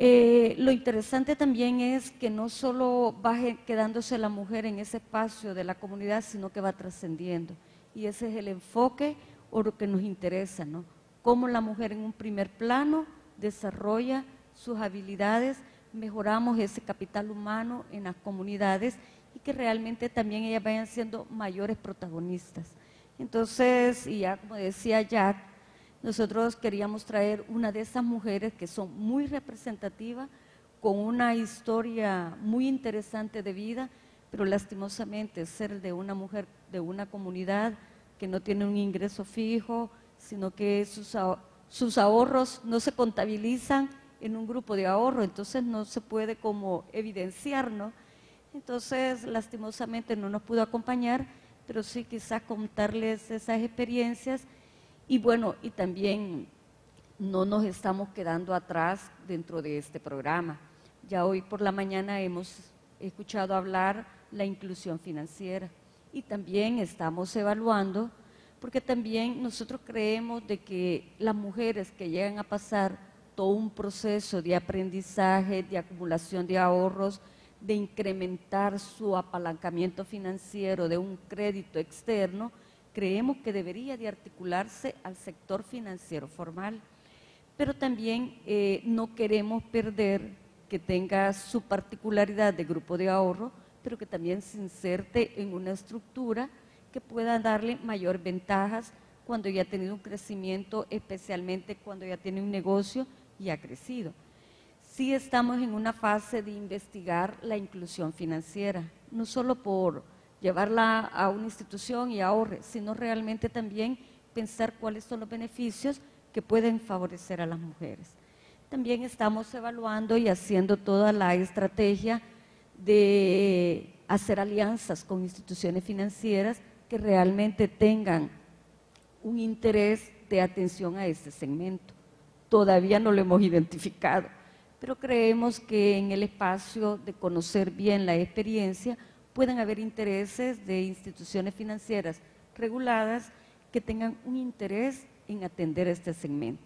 Eh, lo interesante también es que no solo va quedándose la mujer en ese espacio de la comunidad, sino que va trascendiendo. Y ese es el enfoque o lo que nos interesa, ¿no? Cómo la mujer en un primer plano desarrolla sus habilidades, mejoramos ese capital humano en las comunidades y que realmente también ellas vayan siendo mayores protagonistas. Entonces, y ya como decía Jack, nosotros queríamos traer una de esas mujeres que son muy representativas, con una historia muy interesante de vida, pero lastimosamente ser de una mujer de una comunidad que no tiene un ingreso fijo, sino que sus, sus ahorros no se contabilizan en un grupo de ahorro, entonces no se puede como evidenciar, ¿no? Entonces, lastimosamente no nos pudo acompañar, pero sí quizás contarles esas experiencias. Y bueno, y también no nos estamos quedando atrás dentro de este programa. Ya hoy por la mañana hemos escuchado hablar la inclusión financiera y también estamos evaluando, porque también nosotros creemos de que las mujeres que llegan a pasar todo un proceso de aprendizaje, de acumulación de ahorros, de incrementar su apalancamiento financiero de un crédito externo, creemos que debería de articularse al sector financiero formal, pero también eh, no queremos perder que tenga su particularidad de grupo de ahorro, pero que también se inserte en una estructura que pueda darle mayor ventajas cuando ya ha tenido un crecimiento, especialmente cuando ya tiene un negocio y ha crecido. Sí estamos en una fase de investigar la inclusión financiera, no solo por llevarla a una institución y ahorre, sino realmente también pensar cuáles son los beneficios que pueden favorecer a las mujeres. También estamos evaluando y haciendo toda la estrategia de hacer alianzas con instituciones financieras que realmente tengan un interés de atención a este segmento. Todavía no lo hemos identificado, pero creemos que en el espacio de conocer bien la experiencia pueden haber intereses de instituciones financieras reguladas que tengan un interés en atender este segmento.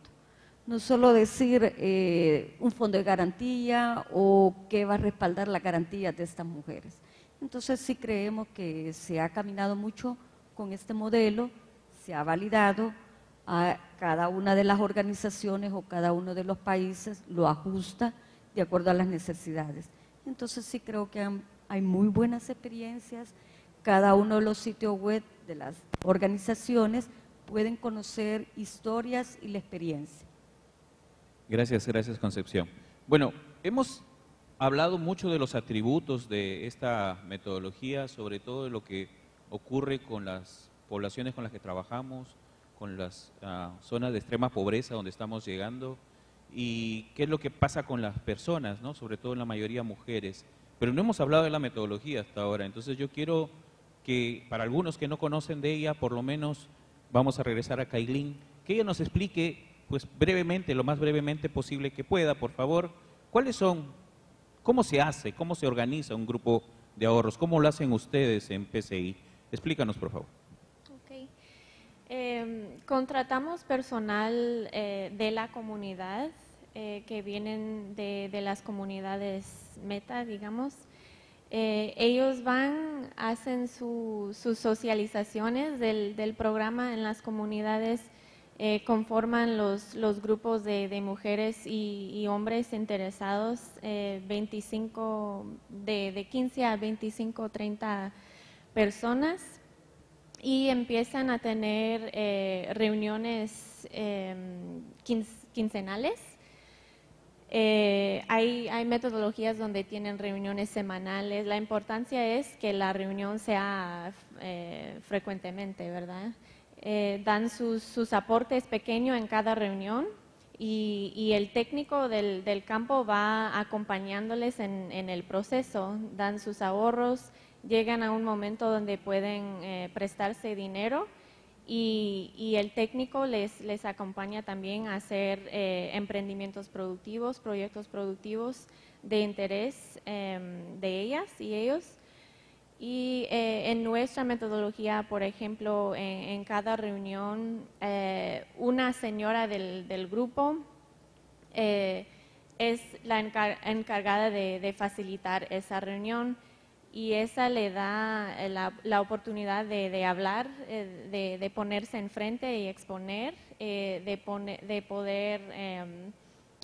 No solo decir eh, un fondo de garantía o que va a respaldar la garantía de estas mujeres. Entonces sí creemos que se ha caminado mucho con este modelo, se ha validado, a cada una de las organizaciones o cada uno de los países lo ajusta de acuerdo a las necesidades. Entonces sí creo que han, hay muy buenas experiencias, cada uno de los sitios web de las organizaciones pueden conocer historias y la experiencia. Gracias, gracias Concepción. Bueno, hemos hablado mucho de los atributos de esta metodología, sobre todo de lo que ocurre con las poblaciones con las que trabajamos, con las uh, zonas de extrema pobreza donde estamos llegando y qué es lo que pasa con las personas, ¿no? Sobre todo en la mayoría mujeres. Pero no hemos hablado de la metodología hasta ahora, entonces yo quiero que para algunos que no conocen de ella, por lo menos vamos a regresar a Kaelyn, que ella nos explique pues brevemente, lo más brevemente posible que pueda, por favor, cuáles son, cómo se hace, cómo se organiza un grupo de ahorros, cómo lo hacen ustedes en P C I. Explícanos, por favor. Eh, contratamos personal eh, de la comunidad eh, que vienen de, de las comunidades meta, digamos. Eh, ellos van, hacen su, sus socializaciones del, del programa en las comunidades eh, conforman los, los grupos de, de mujeres y, y hombres interesados, eh, veinticinco, de, de quince a veinticinco, treinta personas, y empiezan a tener eh, reuniones eh, quincenales. Eh, hay, hay metodologías donde tienen reuniones semanales. La importancia es que la reunión sea eh, frecuentemente, ¿verdad? Eh, dan sus, sus aportes pequeños en cada reunión y, y el técnico del, del campo va acompañándoles en, en el proceso. Dan sus ahorros, llegan a un momento donde pueden eh, prestarse dinero. Y, y el técnico les, les acompaña también a hacer eh, emprendimientos productivos, proyectos productivos de interés eh, de ellas y ellos. Y eh, en nuestra metodología, por ejemplo, en, en cada reunión, eh, una señora del, del grupo eh, es la encar- encargada de, de facilitar esa reunión. Y esa le da la, la oportunidad de, de hablar, de, de ponerse enfrente y exponer, eh, de, pone, de poder eh,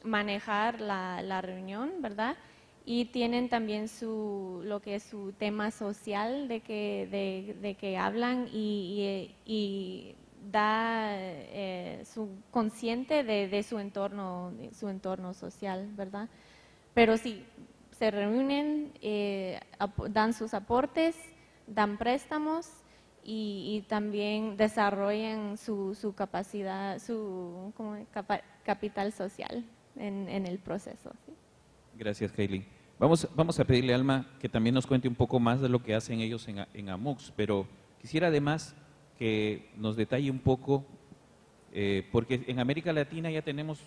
manejar la, la reunión, ¿verdad? Y tienen también su, lo que es su tema social de que, de, de que hablan y, y, y da eh, su consciente de, de su entorno, de su entorno social, ¿verdad? Pero sí, se reúnen, eh, dan sus aportes, dan préstamos y, y también desarrollan su, su capacidad, su como capa, capital social en, en el proceso. ¿Sí? Gracias, Kaelyn. Vamos, vamos a pedirle a Alma que también nos cuente un poco más de lo que hacen ellos en, en AMUCSS, pero quisiera además que nos detalle un poco, eh, porque en América Latina ya tenemos,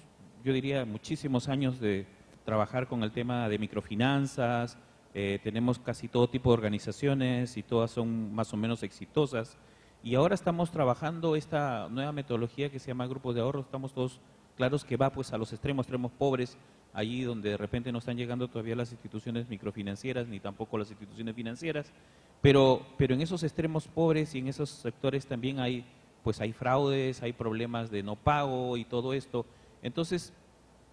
yo diría, muchísimos años de trabajar con el tema de microfinanzas, eh, tenemos casi todo tipo de organizaciones y todas son más o menos exitosas. Y ahora estamos trabajando esta nueva metodología que se llama grupos de ahorro. Estamos todos claros que va pues a los extremos, extremos pobres, allí donde de repente no están llegando todavía las instituciones microfinancieras ni tampoco las instituciones financieras, pero, pero en esos extremos pobres y en esos sectores también hay, pues hay fraudes, hay problemas de no pago y todo esto. Entonces,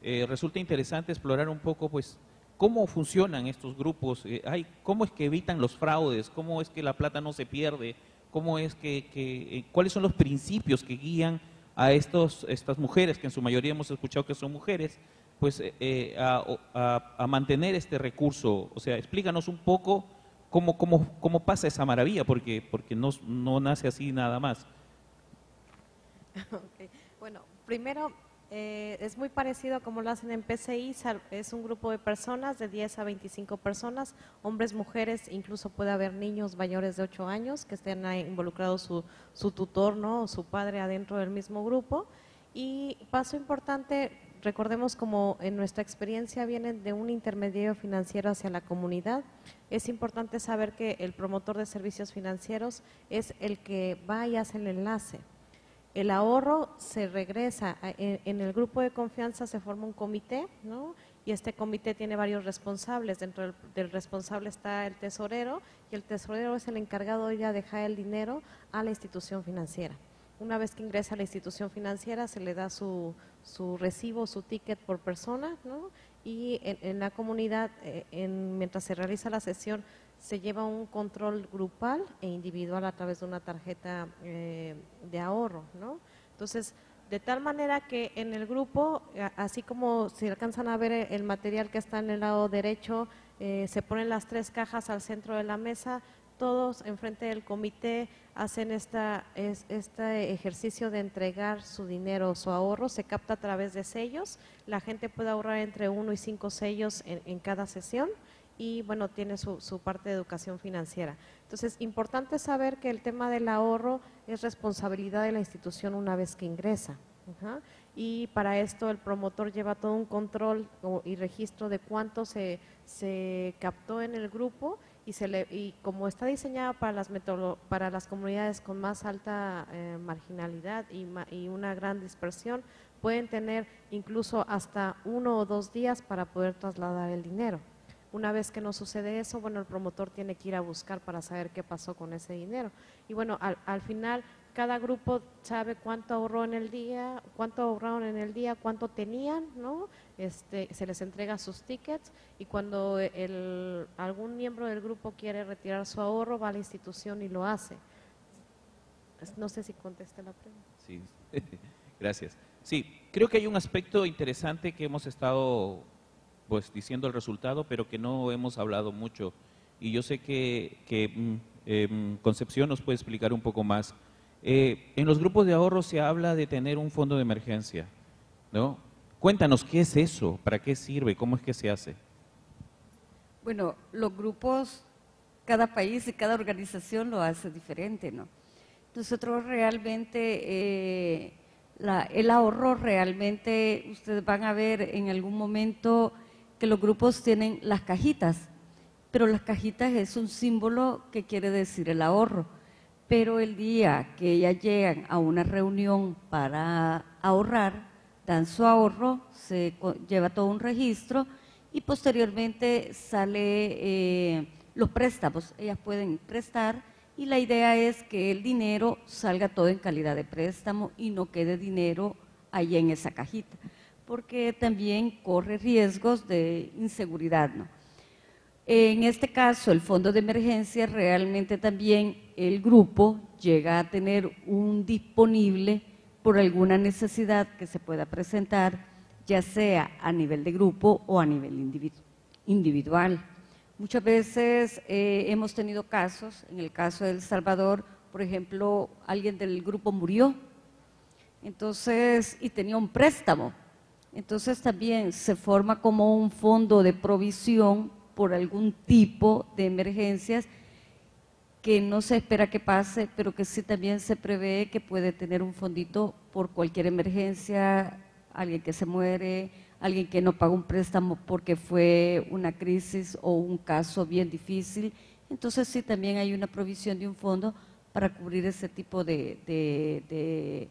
Eh, resulta interesante explorar un poco, pues, cómo funcionan estos grupos, eh, hay, cómo es que evitan los fraudes, cómo es que la plata no se pierde, cómo es que, que eh, cuáles son los principios que guían a estos, estas mujeres, que en su mayoría hemos escuchado que son mujeres, pues, eh, a, a, a mantener este recurso. O sea, explícanos un poco cómo, cómo, cómo pasa esa maravilla, porque, porque no, no nace así nada más. Okay. Bueno, primero… Eh, es muy parecido a como lo hacen en P C I, es un grupo de personas de diez a veinticinco personas, hombres, mujeres, incluso puede haber niños mayores de ocho años que estén involucrados su, su tutor, ¿no?, o su padre adentro del mismo grupo. Y paso importante, recordemos como en nuestra experiencia vienen de un intermediario financiero hacia la comunidad, es importante saber que el promotor de servicios financieros es el que va y hace el enlace. El ahorro se regresa, en el grupo de confianza se forma un comité, ¿no?, y este comité tiene varios responsables, dentro del, del responsable está el tesorero, y el tesorero es el encargado de ya dejar el dinero a la institución financiera. Una vez que ingresa a la institución financiera se le da su, su recibo, su ticket por persona, ¿no?, y en, en la comunidad, en, mientras se realiza la sesión, se lleva un control grupal e individual a través de una tarjeta eh, de ahorro, ¿no? Entonces, de tal manera que en el grupo, así como si alcanzan a ver el material que está en el lado derecho, eh, se ponen las tres cajas al centro de la mesa, todos enfrente del comité hacen esta, es, este ejercicio de entregar su dinero, su ahorro, se capta a través de sellos, la gente puede ahorrar entre uno y cinco sellos en, en cada sesión, y bueno, tiene su, su parte de educación financiera. Entonces, importante saber que el tema del ahorro es responsabilidad de la institución una vez que ingresa. Ajá. Y para esto el promotor lleva todo un control y registro de cuánto se, se captó en el grupo y, se le, y como está diseñada para las, para las comunidades con más alta eh, marginalidad y, ma y una gran dispersión, pueden tener incluso hasta uno o dos días para poder trasladar el dinero. Una vez que no sucede eso, bueno, el promotor tiene que ir a buscar para saber qué pasó con ese dinero. Y bueno, al, al final cada grupo sabe cuánto ahorró en el día, cuánto ahorraron en el día, cuánto tenían, ¿no? Este, se les entrega sus tickets y cuando el, algún miembro del grupo quiere retirar su ahorro, va a la institución y lo hace. No sé si contesté la pregunta. Sí, gracias. Sí, creo que hay un aspecto interesante que hemos estado pues diciendo el resultado, pero que no hemos hablado mucho. Y yo sé que, que eh, Concepción nos puede explicar un poco más. Eh, en los grupos de ahorro se habla de tener un fondo de emergencia, ¿no? Cuéntanos, ¿qué es eso? ¿Para qué sirve? ¿Cómo es que se hace? Bueno, los grupos, cada país y cada organización lo hace diferente, ¿no? Nosotros realmente, eh, la, el ahorro realmente, ustedes van a ver en algún momento que los grupos tienen las cajitas, pero las cajitas es un símbolo que quiere decir el ahorro. Pero el día que ellas llegan a una reunión para ahorrar, dan su ahorro, se lleva todo un registro y posteriormente sale eh, los préstamos. Ellas pueden prestar y la idea es que el dinero salga todo en calidad de préstamo y no quede dinero ahí en esa cajita, porque también corre riesgos de inseguridad, ¿no? En este caso, el fondo de emergencia, realmente también el grupo llega a tener un disponible por alguna necesidad que se pueda presentar, ya sea a nivel de grupo o a nivel individu- individual. Muchas veces eh, hemos tenido casos, en el caso de El Salvador, por ejemplo, alguien del grupo murió, entonces, y tenía un préstamo, entonces también se forma como un fondo de provisión por algún tipo de emergencias que no se espera que pase, pero que sí también se prevé que puede tener un fondito por cualquier emergencia, alguien que se muere, alguien que no paga un préstamo porque fue una crisis o un caso bien difícil. Entonces sí también hay una provisión de un fondo para cubrir ese tipo de, de, de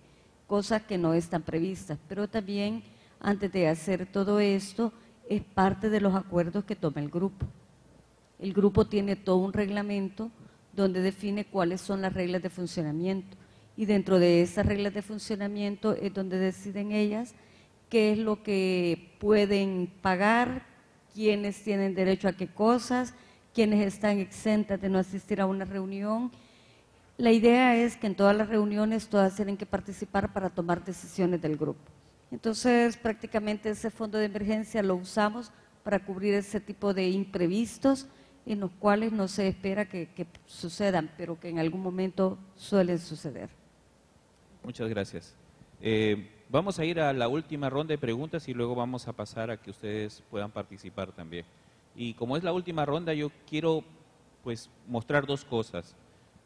cosas que no están previstas. Pero también antes de hacer todo esto, es parte de los acuerdos que toma el grupo. El grupo tiene todo un reglamento donde define cuáles son las reglas de funcionamiento y dentro de esas reglas de funcionamiento es donde deciden ellas qué es lo que pueden pagar, quiénes tienen derecho a qué cosas, quiénes están exentas de no asistir a una reunión. La idea es que en todas las reuniones todas tienen que participar para tomar decisiones del grupo. Entonces, prácticamente ese fondo de emergencia lo usamos para cubrir ese tipo de imprevistos en los cuales no se espera que, que sucedan, pero que en algún momento suelen suceder. Muchas gracias. Eh, vamos a ir a la última ronda de preguntas y luego vamos a pasar a que ustedes puedan participar también. Y como es la última ronda, yo quiero pues mostrar dos cosas.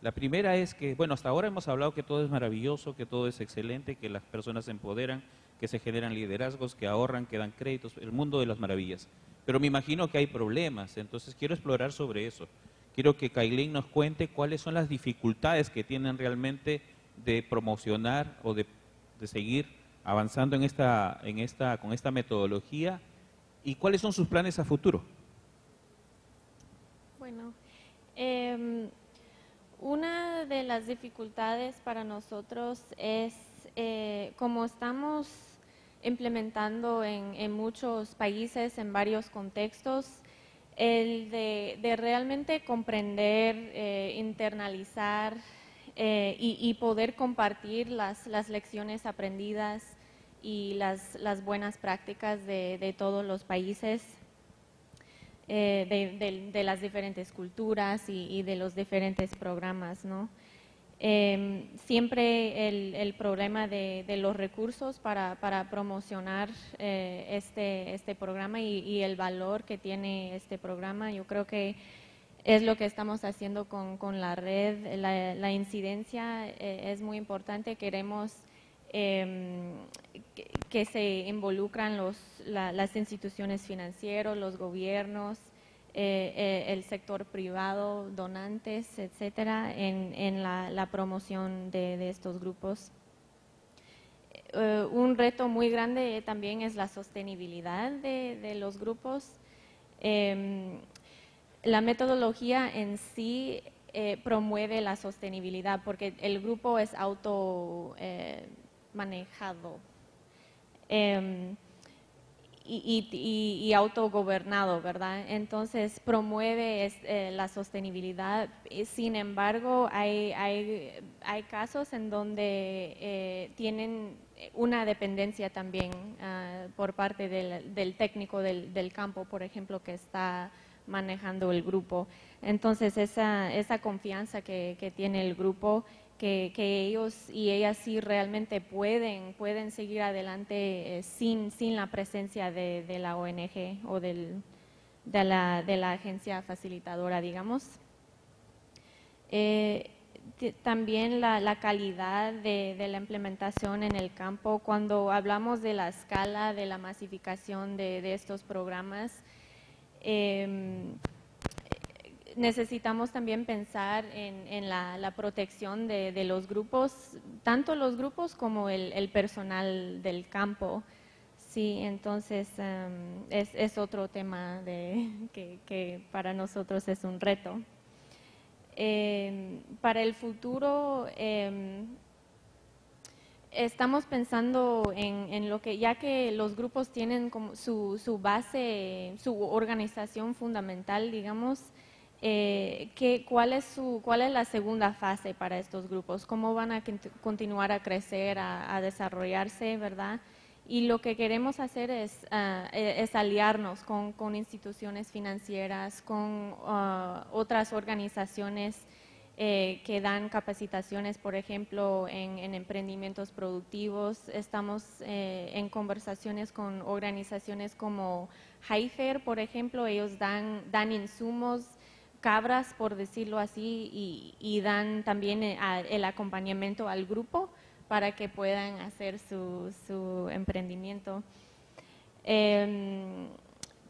La primera es que, bueno, hasta ahora hemos hablado que todo es maravilloso, que todo es excelente, que las personas se empoderan, que se generan liderazgos, que ahorran, que dan créditos, el mundo de las maravillas. Pero me imagino que hay problemas, entonces quiero explorar sobre eso. Quiero que Kaelyn nos cuente cuáles son las dificultades que tienen realmente de promocionar o de, de seguir avanzando en esta, en esta, con esta metodología y cuáles son sus planes a futuro. Bueno, eh, una de las dificultades para nosotros es, eh, como estamos implementando en, en muchos países, en varios contextos, el de, de realmente comprender, eh, internalizar eh, y, y poder compartir las, las lecciones aprendidas y las, las buenas prácticas de, de todos los países, eh, de, de, de las diferentes culturas y, y de los diferentes programas, ¿no? Eh, siempre el, el problema de, de los recursos para, para promocionar eh, este, este programa y, y el valor que tiene este programa. Yo creo que es lo que estamos haciendo con, con la red. La, la incidencia eh, es muy importante. Queremos eh, que, que se involucran los, la, las instituciones financieras, los gobiernos, Eh, eh, el sector privado, donantes, etcétera, en, en la, la promoción de, de estos grupos. Eh, un reto muy grande también es la sostenibilidad de, de los grupos. Eh, la metodología en sí eh, promueve la sostenibilidad, porque el grupo es auto eh, manejado eh, y, y, y autogobernado, ¿verdad? Entonces promueve es, eh, la sostenibilidad. Sin embargo, hay, hay, hay casos en donde eh, tienen una dependencia también uh, por parte del, del técnico del, del campo, por ejemplo, que está manejando el grupo. Entonces, esa, esa confianza que, que tiene el grupo, que, que ellos y ellas sí realmente pueden, pueden seguir adelante eh, sin, sin la presencia de, de la O N G o del, de, la, de la agencia facilitadora, digamos. Eh, También la, la calidad de, de la implementación en el campo. Cuando hablamos de la escala, de la masificación de, de estos programas, eh, necesitamos también pensar en, en la, la protección de, de los grupos, tanto los grupos como el, el personal del campo. Sí, entonces um, es, es otro tema de, que, que para nosotros es un reto. Eh, para el futuro eh, estamos pensando en, en lo que, ya que los grupos tienen como su, su base, su organización fundamental, digamos, eh, que, ¿cuál es su, cuál es la segunda fase para estos grupos? ¿Cómo van a continuar a crecer, a, a desarrollarse, verdad? Y lo que queremos hacer es, uh, es aliarnos con, con instituciones financieras, con uh, otras organizaciones eh, que dan capacitaciones, por ejemplo, en, en emprendimientos productivos. Estamos eh, en conversaciones con organizaciones como Haifer, por ejemplo. Ellos dan, dan insumos, cabras, por decirlo así, y, y dan también el acompañamiento al grupo para que puedan hacer su, su emprendimiento. Eh,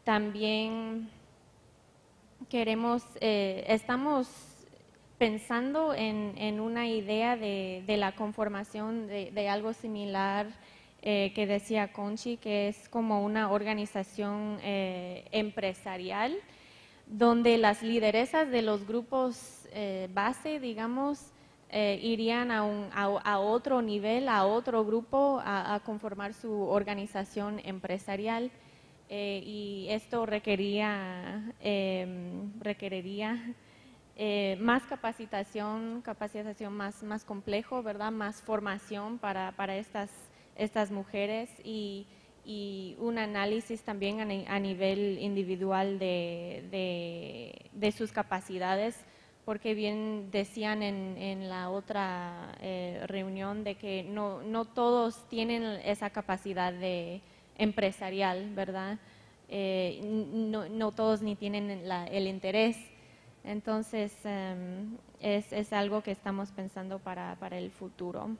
también queremos, eh, estamos pensando en, en una idea de, de la conformación de, de algo similar eh, que decía Conchi, que es como una organización eh, empresarial, donde las lideresas de los grupos eh, base, digamos, Eh, irían a, un, a, a otro nivel, a otro grupo, a, a conformar su organización empresarial eh, y esto requería, eh, requeriría eh, más capacitación, capacitación más, más complejo, ¿verdad? Más formación para, para estas, estas mujeres y, y un análisis también a, a nivel individual de, de, de sus capacidades. Porque bien decían en, en la otra eh, reunión de que no, no todos tienen esa capacidad de empresarial, ¿verdad? Eh, no, no todos ni tienen la, el interés. Entonces, um, es, es algo que estamos pensando para, para el futuro.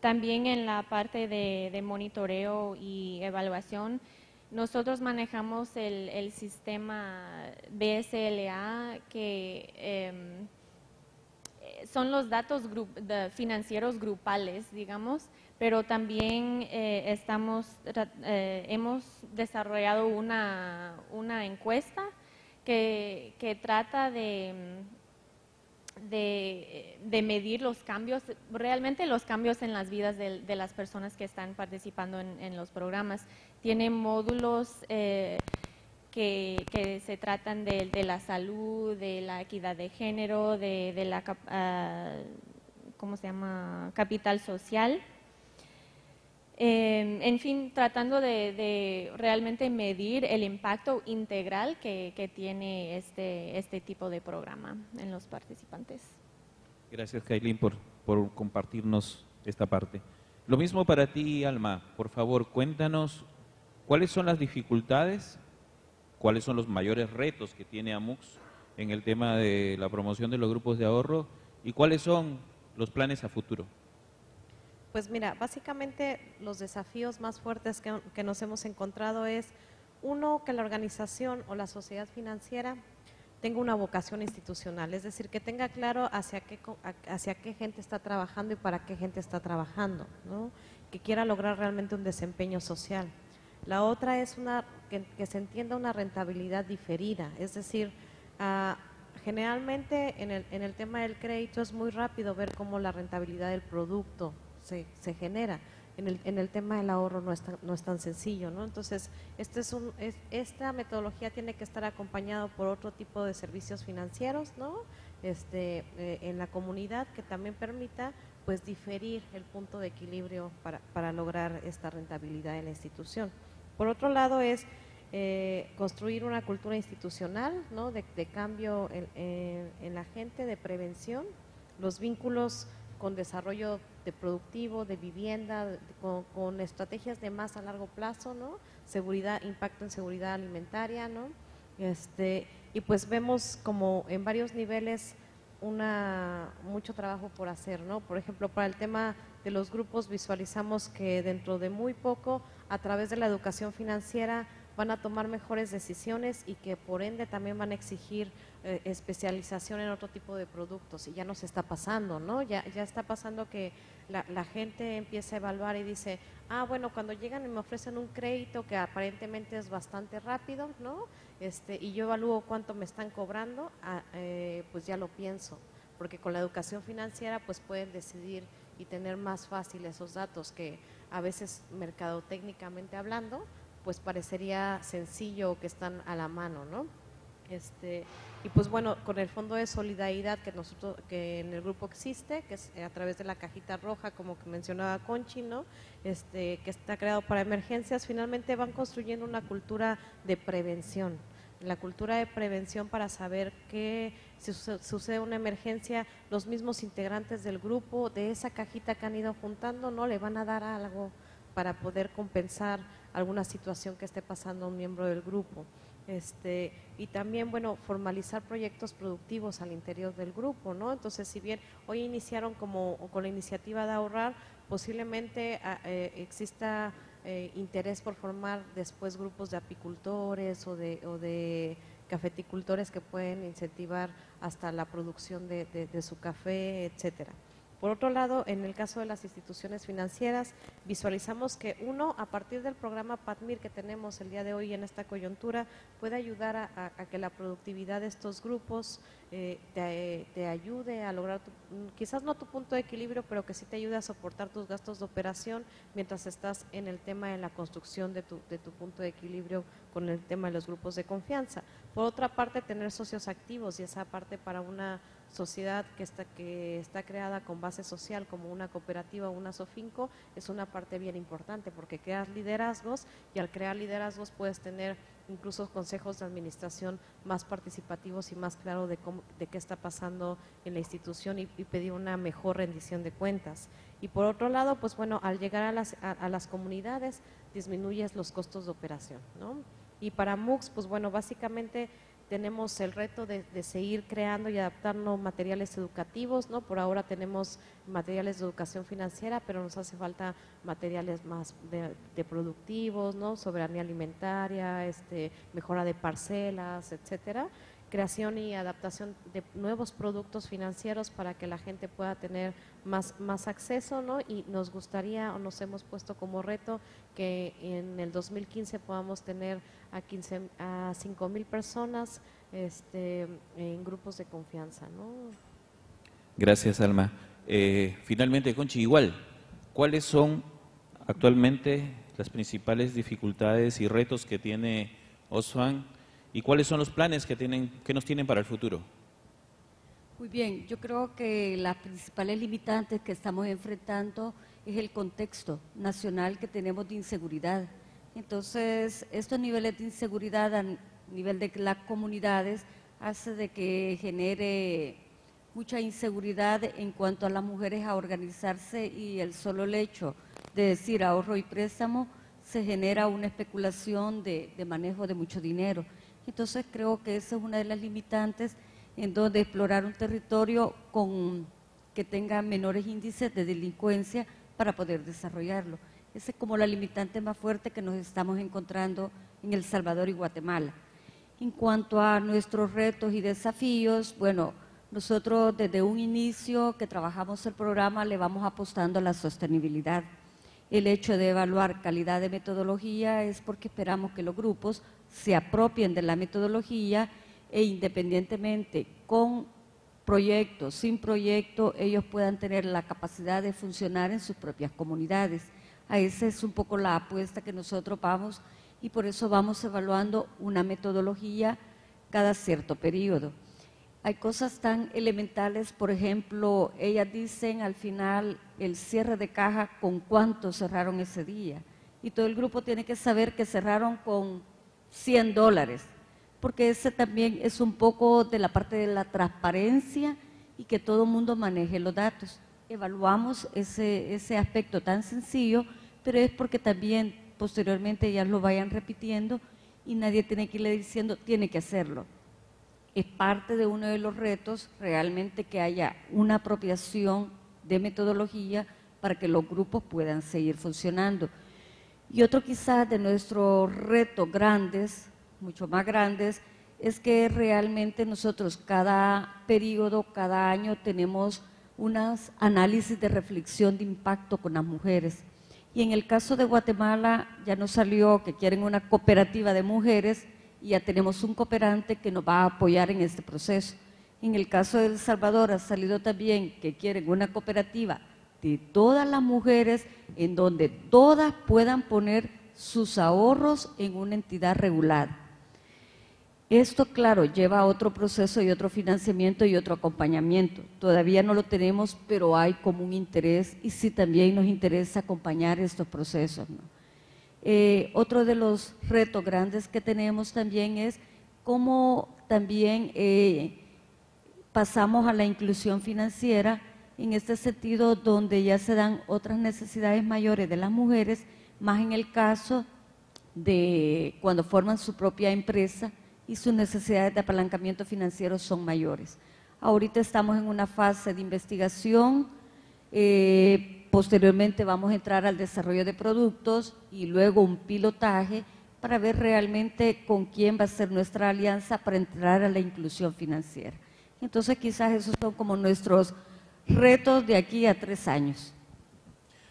También en la parte de, de monitoreo y evaluación, nosotros manejamos el, el sistema B S L A, que eh, son los datos gru de financieros grupales, digamos, pero también eh, estamos, eh, hemos desarrollado una, una encuesta que, que trata de, de, de medir los cambios, realmente los cambios en las vidas de, de las personas que están participando en, en los programas. Tiene módulos eh, que, que se tratan de, de la salud, de la equidad de género, de, de la uh, ¿cómo se llama? Capital social. Eh, en fin, tratando de, de realmente medir el impacto integral que, que tiene este, este tipo de programa en los participantes. Gracias, Kaelyn, por, por compartirnos esta parte. Lo mismo para ti, Alma. Por favor, cuéntanos, ¿cuáles son las dificultades? ¿Cuáles son los mayores retos que tiene AMUCSS en el tema de la promoción de los grupos de ahorro? ¿Y cuáles son los planes a futuro? Pues mira, básicamente los desafíos más fuertes que, que nos hemos encontrado es, uno, que la organización o la sociedad financiera tenga una vocación institucional, es decir, que tenga claro hacia qué, hacia qué gente está trabajando y para qué gente está trabajando, ¿no? Que quiera lograr realmente un desempeño social. La otra es una, que, que se entienda una rentabilidad diferida, es decir, uh, generalmente en el, en el tema del crédito es muy rápido ver cómo la rentabilidad del producto se, se genera. En el, en el tema del ahorro no es tan, no es tan sencillo, ¿no? Entonces, este es un, es, esta metodología tiene que estar acompañado por otro tipo de servicios financieros, ¿no? Este, eh, en la comunidad, que también permita pues diferir el punto de equilibrio para, para lograr esta rentabilidad en la institución. Por otro lado es eh, construir una cultura institucional, ¿no? de, de cambio en, en, en la gente, de prevención, los vínculos con desarrollo de productivo, de vivienda, de, con, con estrategias de más a largo plazo, ¿no? Seguridad, impacto en seguridad alimentaria, ¿no? Este, y pues vemos como en varios niveles una mucho trabajo por hacer, ¿no? Por ejemplo, para el tema de los grupos visualizamos que dentro de muy poco, a través de la educación financiera, van a tomar mejores decisiones y que por ende también van a exigir eh, especialización en otro tipo de productos, y ya nos está pasando, ¿no? Ya, ya está pasando que la, la gente empieza a evaluar y dice, ah, bueno, cuando llegan y me ofrecen un crédito que aparentemente es bastante rápido, ¿no? Este, y yo evalúo cuánto me están cobrando, ah, eh, pues ya lo pienso, porque con la educación financiera pues pueden decidir y tener más fácil esos datos que a veces mercadotécnicamente hablando, pues parecería sencillo, que están a la mano, ¿no? Este, y pues bueno, con el fondo de solidaridad que nosotros, que en el grupo existe, que es a través de la cajita roja, como que mencionaba Conchi, ¿no? Este, que está creado para emergencias, finalmente van construyendo una cultura de prevención. La cultura de prevención para saber que si sucede una emergencia, los mismos integrantes del grupo, de esa cajita que han ido juntando, ¿no? Le van a dar algo para poder compensar alguna situación que esté pasando a un miembro del grupo. Este, y también, bueno, formalizar proyectos productivos al interior del grupo, ¿no? Entonces, si bien hoy iniciaron como con la iniciativa de ahorrar, posiblemente eh, exista eh, interés por formar después grupos de apicultores o de, o de cafeticultores que pueden incentivar hasta la producción de, de, de su café, etcétera. Por otro lado, en el caso de las instituciones financieras, visualizamos que uno, a partir del programa PADMIR que tenemos el día de hoy en esta coyuntura, puede ayudar a, a, a que la productividad de estos grupos eh, te, te ayude a lograr, tu, quizás no tu punto de equilibrio, pero que sí te ayude a soportar tus gastos de operación mientras estás en el tema de la construcción de tu, de tu punto de equilibrio con el tema de los grupos de confianza. Por otra parte, tener socios activos, y esa parte para una sociedad que está, que está creada con base social, como una cooperativa o una SOFINCO, es una parte bien importante porque creas liderazgos, y al crear liderazgos puedes tener incluso consejos de administración más participativos y más claro de, cómo, de qué está pasando en la institución, y, y pedir una mejor rendición de cuentas. Y por otro lado, pues bueno, al llegar a las, a, a las comunidades disminuyes los costos de operación, ¿no? Y para AMUCSS, pues bueno, básicamente tenemos el reto de, de seguir creando y adaptando materiales educativos, ¿no? Por ahora tenemos materiales de educación financiera, pero nos hace falta materiales más de, de productivos, ¿no? Soberanía alimentaria, este, mejora de parcelas, etcétera. Creación y adaptación de nuevos productos financieros para que la gente pueda tener más, más acceso, ¿no? Y nos gustaría, o nos hemos puesto como reto, que en el dos mil quince podamos tener a, quince, a cinco mil personas este, en grupos de confianza, ¿no? Gracias, Alma. Eh, finalmente, Conchi, igual, ¿cuáles son actualmente las principales dificultades y retos que tiene Oxfam? ¿Y cuáles son los planes que, tienen, que nos tienen para el futuro? Muy bien, yo creo que las principales limitantes que estamos enfrentando es el contexto nacional que tenemos de inseguridad. Entonces, estos niveles de inseguridad a nivel de las comunidades hace de que genere mucha inseguridad en cuanto a las mujeres a organizarse, y el solo hecho de decir ahorro y préstamo se genera una especulación de, de manejo de mucho dinero. Entonces creo que esa es una de las limitantes, en donde explorar un territorio con, que tenga menores índices de delincuencia para poder desarrollarlo. Esa es como la limitante más fuerte que nos estamos encontrando en El Salvador y Guatemala. En cuanto a nuestros retos y desafíos, bueno, nosotros desde un inicio que trabajamos el programa le vamos apostando a la sostenibilidad. El hecho de evaluar calidad de metodología es porque esperamos que los grupos se apropien de la metodología e independientemente, con proyecto, sin proyecto, ellos puedan tener la capacidad de funcionar en sus propias comunidades. A esa es un poco la apuesta que nosotros vamos, y por eso vamos evaluando una metodología cada cierto periodo. Hay cosas tan elementales, por ejemplo, ellas dicen al final el cierre de caja con cuánto cerraron ese día. Y todo el grupo tiene que saber que cerraron con cien dólares, porque ese también es un poco de la parte de la transparencia y que todo el mundo maneje los datos. Evaluamos ese, ese aspecto tan sencillo, pero es porque también posteriormente ellas lo vayan repitiendo y nadie tiene que irle diciendo, tiene que hacerlo. Es parte de uno de los retos realmente que haya una apropiación de metodología para que los grupos puedan seguir funcionando. Y otro quizás de nuestros retos grandes, mucho más grandes, es que realmente nosotros cada periodo, cada año tenemos unos análisis de reflexión de impacto con las mujeres. Y en el caso de Guatemala ya nos salió que quieren una cooperativa de mujeres y ya tenemos un cooperante que nos va a apoyar en este proceso. En el caso de El Salvador ha salido también que quieren una cooperativa de todas las mujeres en donde todas puedan poner sus ahorros en una entidad regulada. Esto, claro, lleva a otro proceso y otro financiamiento y otro acompañamiento. Todavía no lo tenemos, pero hay como un interés y sí también nos interesa acompañar estos procesos, ¿no? Eh, otro de los retos grandes que tenemos también es cómo también eh, pasamos a la inclusión financiera en este sentido donde ya se dan otras necesidades mayores de las mujeres, más en el caso de cuando forman su propia empresa y sus necesidades de apalancamiento financiero son mayores. Ahorita estamos en una fase de investigación, eh, posteriormente vamos a entrar al desarrollo de productos y luego un pilotaje para ver realmente con quién va a ser nuestra alianza para entrar a la inclusión financiera. Entonces quizás esos son como nuestros retos de aquí a tres años.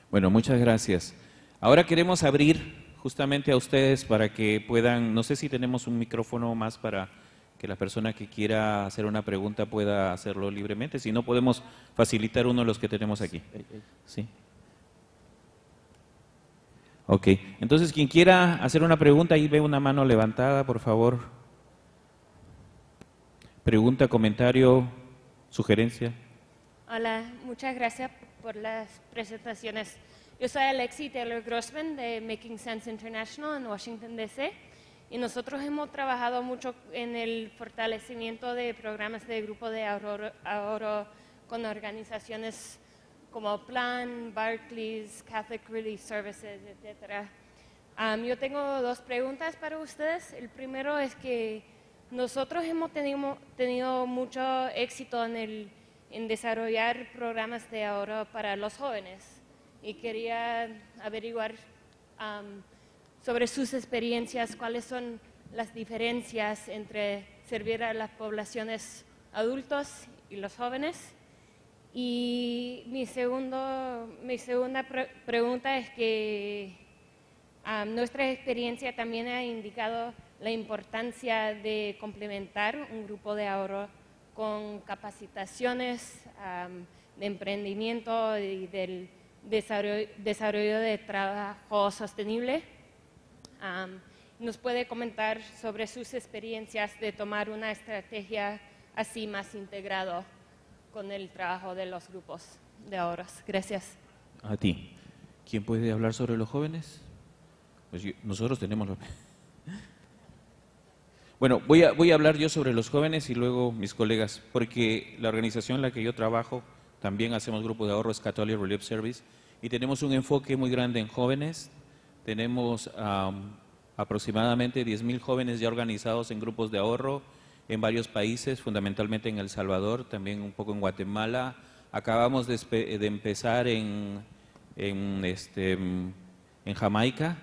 Bueno, muchas gracias. Ahora queremos abrir justamente a ustedes para que puedan, no sé si tenemos un micrófono más para que la persona que quiera hacer una pregunta pueda hacerlo libremente, si no podemos facilitar uno de los que tenemos aquí. Sí. Ok, entonces quien quiera hacer una pregunta, ahí ve una mano levantada, por favor. Pregunta, comentario, sugerencia. Hola, muchas gracias por las presentaciones. Yo soy Alexi Taylor Grossman de Making Sense International en Washington, D C y nosotros hemos trabajado mucho en el fortalecimiento de programas de grupo de ahorro, ahorro con organizaciones como Plan, Barclays, Catholic Relief Services, etcétera. Um, yo tengo dos preguntas para ustedes. El primero es que nosotros hemos tenido, tenido mucho éxito en el en desarrollar programas de ahorro para los jóvenes y quería averiguar um, sobre sus experiencias, cuáles son las diferencias entre servir a las poblaciones adultos y los jóvenes. Y mi, segundo, mi segunda pre pregunta es que um, nuestra experiencia también ha indicado la importancia de complementar un grupo de ahorro con capacitaciones um, de emprendimiento y del desarrollo, desarrollo de trabajo sostenible. Um, ¿Nos puede comentar sobre sus experiencias de tomar una estrategia así más integrado con el trabajo de los grupos de ahorros? Gracias. A ti. ¿Quién puede hablar sobre los jóvenes? Pues yo, nosotros tenemos los... Bueno, voy a, voy a hablar yo sobre los jóvenes y luego mis colegas, porque la organización en la que yo trabajo, también hacemos grupos de ahorro, es Catholic Relief Service, y tenemos un enfoque muy grande en jóvenes. Tenemos um, aproximadamente diez mil jóvenes ya organizados en grupos de ahorro en varios países, fundamentalmente en El Salvador, también un poco en Guatemala. Acabamos de, de empezar en, en, este, en Jamaica,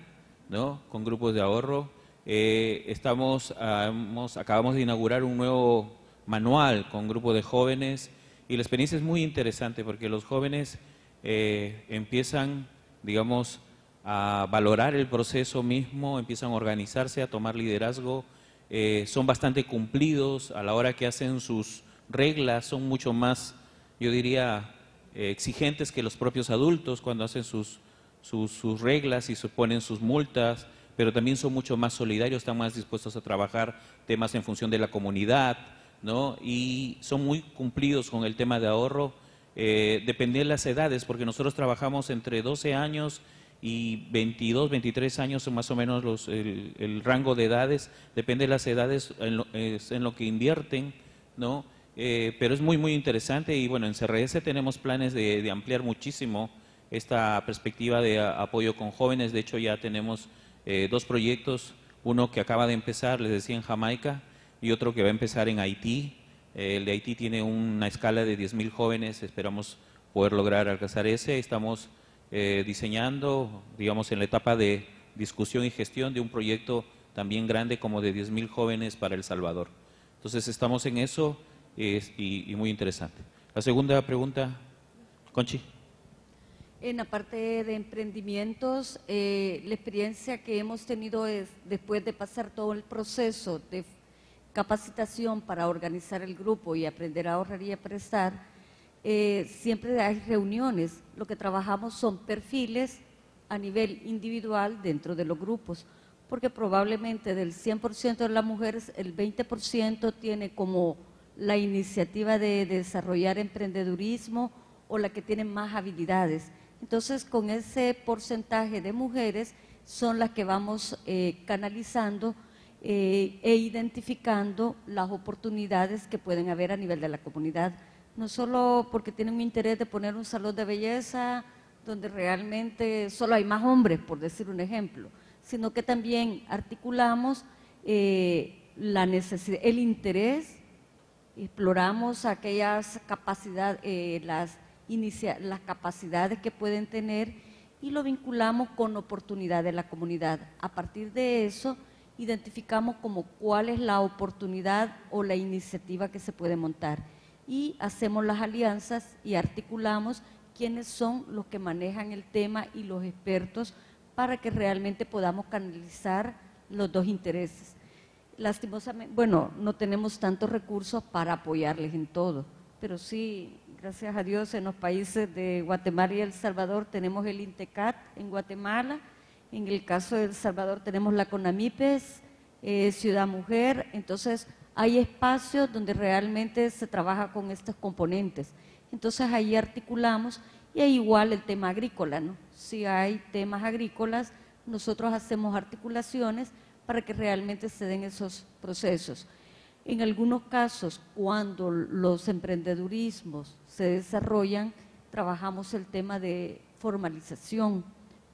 ¿no?, con grupos de ahorro. Eh, estamos, ah, hemos, acabamos de inaugurar un nuevo manual con grupo de jóvenes y la experiencia es muy interesante porque los jóvenes eh, empiezan, digamos, a valorar el proceso mismo, empiezan a organizarse, a tomar liderazgo, eh, son bastante cumplidos a la hora que hacen sus reglas, son mucho más, yo diría, eh, exigentes que los propios adultos cuando hacen sus, sus, sus reglas y se ponen sus multas, pero también son mucho más solidarios, están más dispuestos a trabajar temas en función de la comunidad, ¿no? Y son muy cumplidos con el tema de ahorro, eh, dependiendo de las edades, porque nosotros trabajamos entre doce años y veintidós, veintitrés años son más o menos los, el, el rango de edades, depende de las edades en lo, es en lo que invierten, ¿no? Eh, pero es muy, muy interesante y bueno, en C R S tenemos planes de, de ampliar muchísimo esta perspectiva de a, apoyo con jóvenes. De hecho ya tenemos eh, dos proyectos, uno que acaba de empezar, les decía, en Jamaica, y otro que va a empezar en Haití. Eh, el de Haití tiene una escala de diez mil jóvenes, esperamos poder lograr alcanzar ese. Estamos eh, diseñando, digamos, en la etapa de discusión y gestión de un proyecto también grande como de diez mil jóvenes para El Salvador. Entonces estamos en eso. Es, y, y muy interesante. La segunda pregunta, Conchi. En la parte de emprendimientos, eh, la experiencia que hemos tenido es, después de pasar todo el proceso de capacitación para organizar el grupo y aprender a ahorrar y a prestar, eh, siempre hay reuniones. Lo que trabajamos son perfiles a nivel individual dentro de los grupos, porque probablemente del cien por ciento de las mujeres, el veinte por ciento tiene como la iniciativa de desarrollar emprendedurismo o la que tienen más habilidades. Entonces, con ese porcentaje de mujeres son las que vamos eh, canalizando eh, e identificando las oportunidades que pueden haber a nivel de la comunidad. No solo porque tienen un interés de poner un salón de belleza donde realmente solo hay más hombres, por decir un ejemplo, sino que también articulamos eh, la necesidad, el interés, exploramos aquellas capacidades, eh, las, inicia, las capacidades que pueden tener y lo vinculamos con oportunidad de la comunidad. A partir de eso, identificamos como cuál es la oportunidad o la iniciativa que se puede montar y hacemos las alianzas y articulamos quiénes son los que manejan el tema y los expertos para que realmente podamos canalizar los dos intereses. Lastimosamente, bueno, no tenemos tantos recursos para apoyarles en todo, pero sí, gracias a Dios, en los países de Guatemala y El Salvador tenemos el INTECAT en Guatemala, en el caso de El Salvador tenemos la CONAMIPES, eh, Ciudad Mujer, entonces hay espacios donde realmente se trabaja con estos componentes. Entonces ahí articulamos y hay igual el tema agrícola, ¿no? Si hay temas agrícolas, nosotros hacemos articulaciones para que realmente se den esos procesos. En algunos casos, cuando los emprendedurismos se desarrollan, trabajamos el tema de formalización,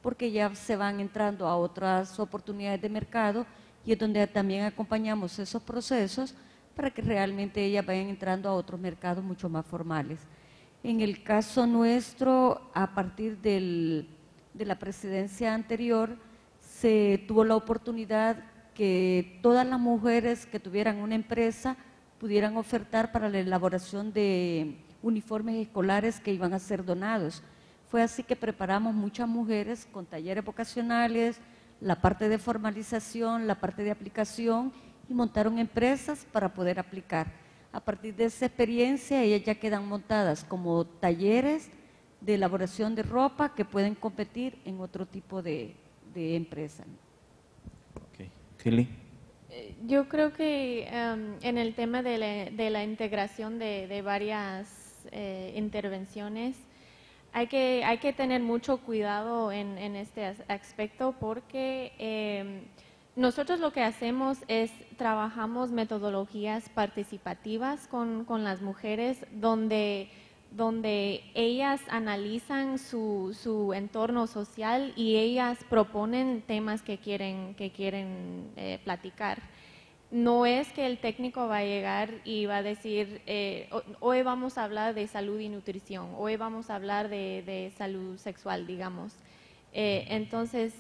porque ya se van entrando a otras oportunidades de mercado y es donde también acompañamos esos procesos para que realmente ellas vayan entrando a otros mercados mucho más formales. En el caso nuestro, a partir del, de la presidencia anterior, se tuvo la oportunidad que todas las mujeres que tuvieran una empresa pudieran ofertar para la elaboración de uniformes escolares que iban a ser donados. Fue así que preparamos muchas mujeres con talleres vocacionales, la parte de formalización, la parte de aplicación y montaron empresas para poder aplicar. A partir de esa experiencia, ellas ya quedan montadas como talleres de elaboración de ropa que pueden competir en otro tipo de de empresa. Okay. Kelly. Yo creo que um, en el tema de la, de la integración de, de varias eh, intervenciones hay que, hay que tener mucho cuidado en, en este aspecto porque eh, nosotros lo que hacemos es trabajamos metodologías participativas con, con las mujeres donde donde ellas analizan su, su entorno social y ellas proponen temas que quieren, que quieren eh, platicar. No es que el técnico va a llegar y va a decir, eh, hoy vamos a hablar de salud y nutrición, hoy vamos a hablar de, de salud sexual, digamos. Eh, entonces,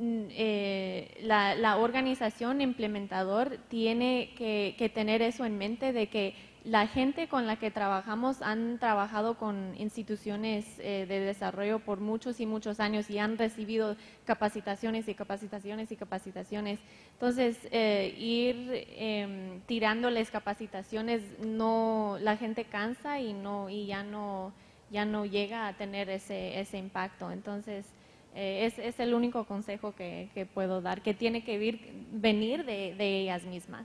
eh, la, la organización implementador tiene que, que tener eso en mente de que la gente con la que trabajamos han trabajado con instituciones eh, de desarrollo por muchos y muchos años y han recibido capacitaciones y capacitaciones y capacitaciones. Entonces, eh, ir eh, tirándoles capacitaciones, no, la gente cansa y no y ya no ya no llega a tener ese, ese impacto. Entonces, Eh, es, es el único consejo que, que puedo dar, que tiene que vir, venir de, de ellas mismas.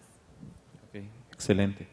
Okay, excelente.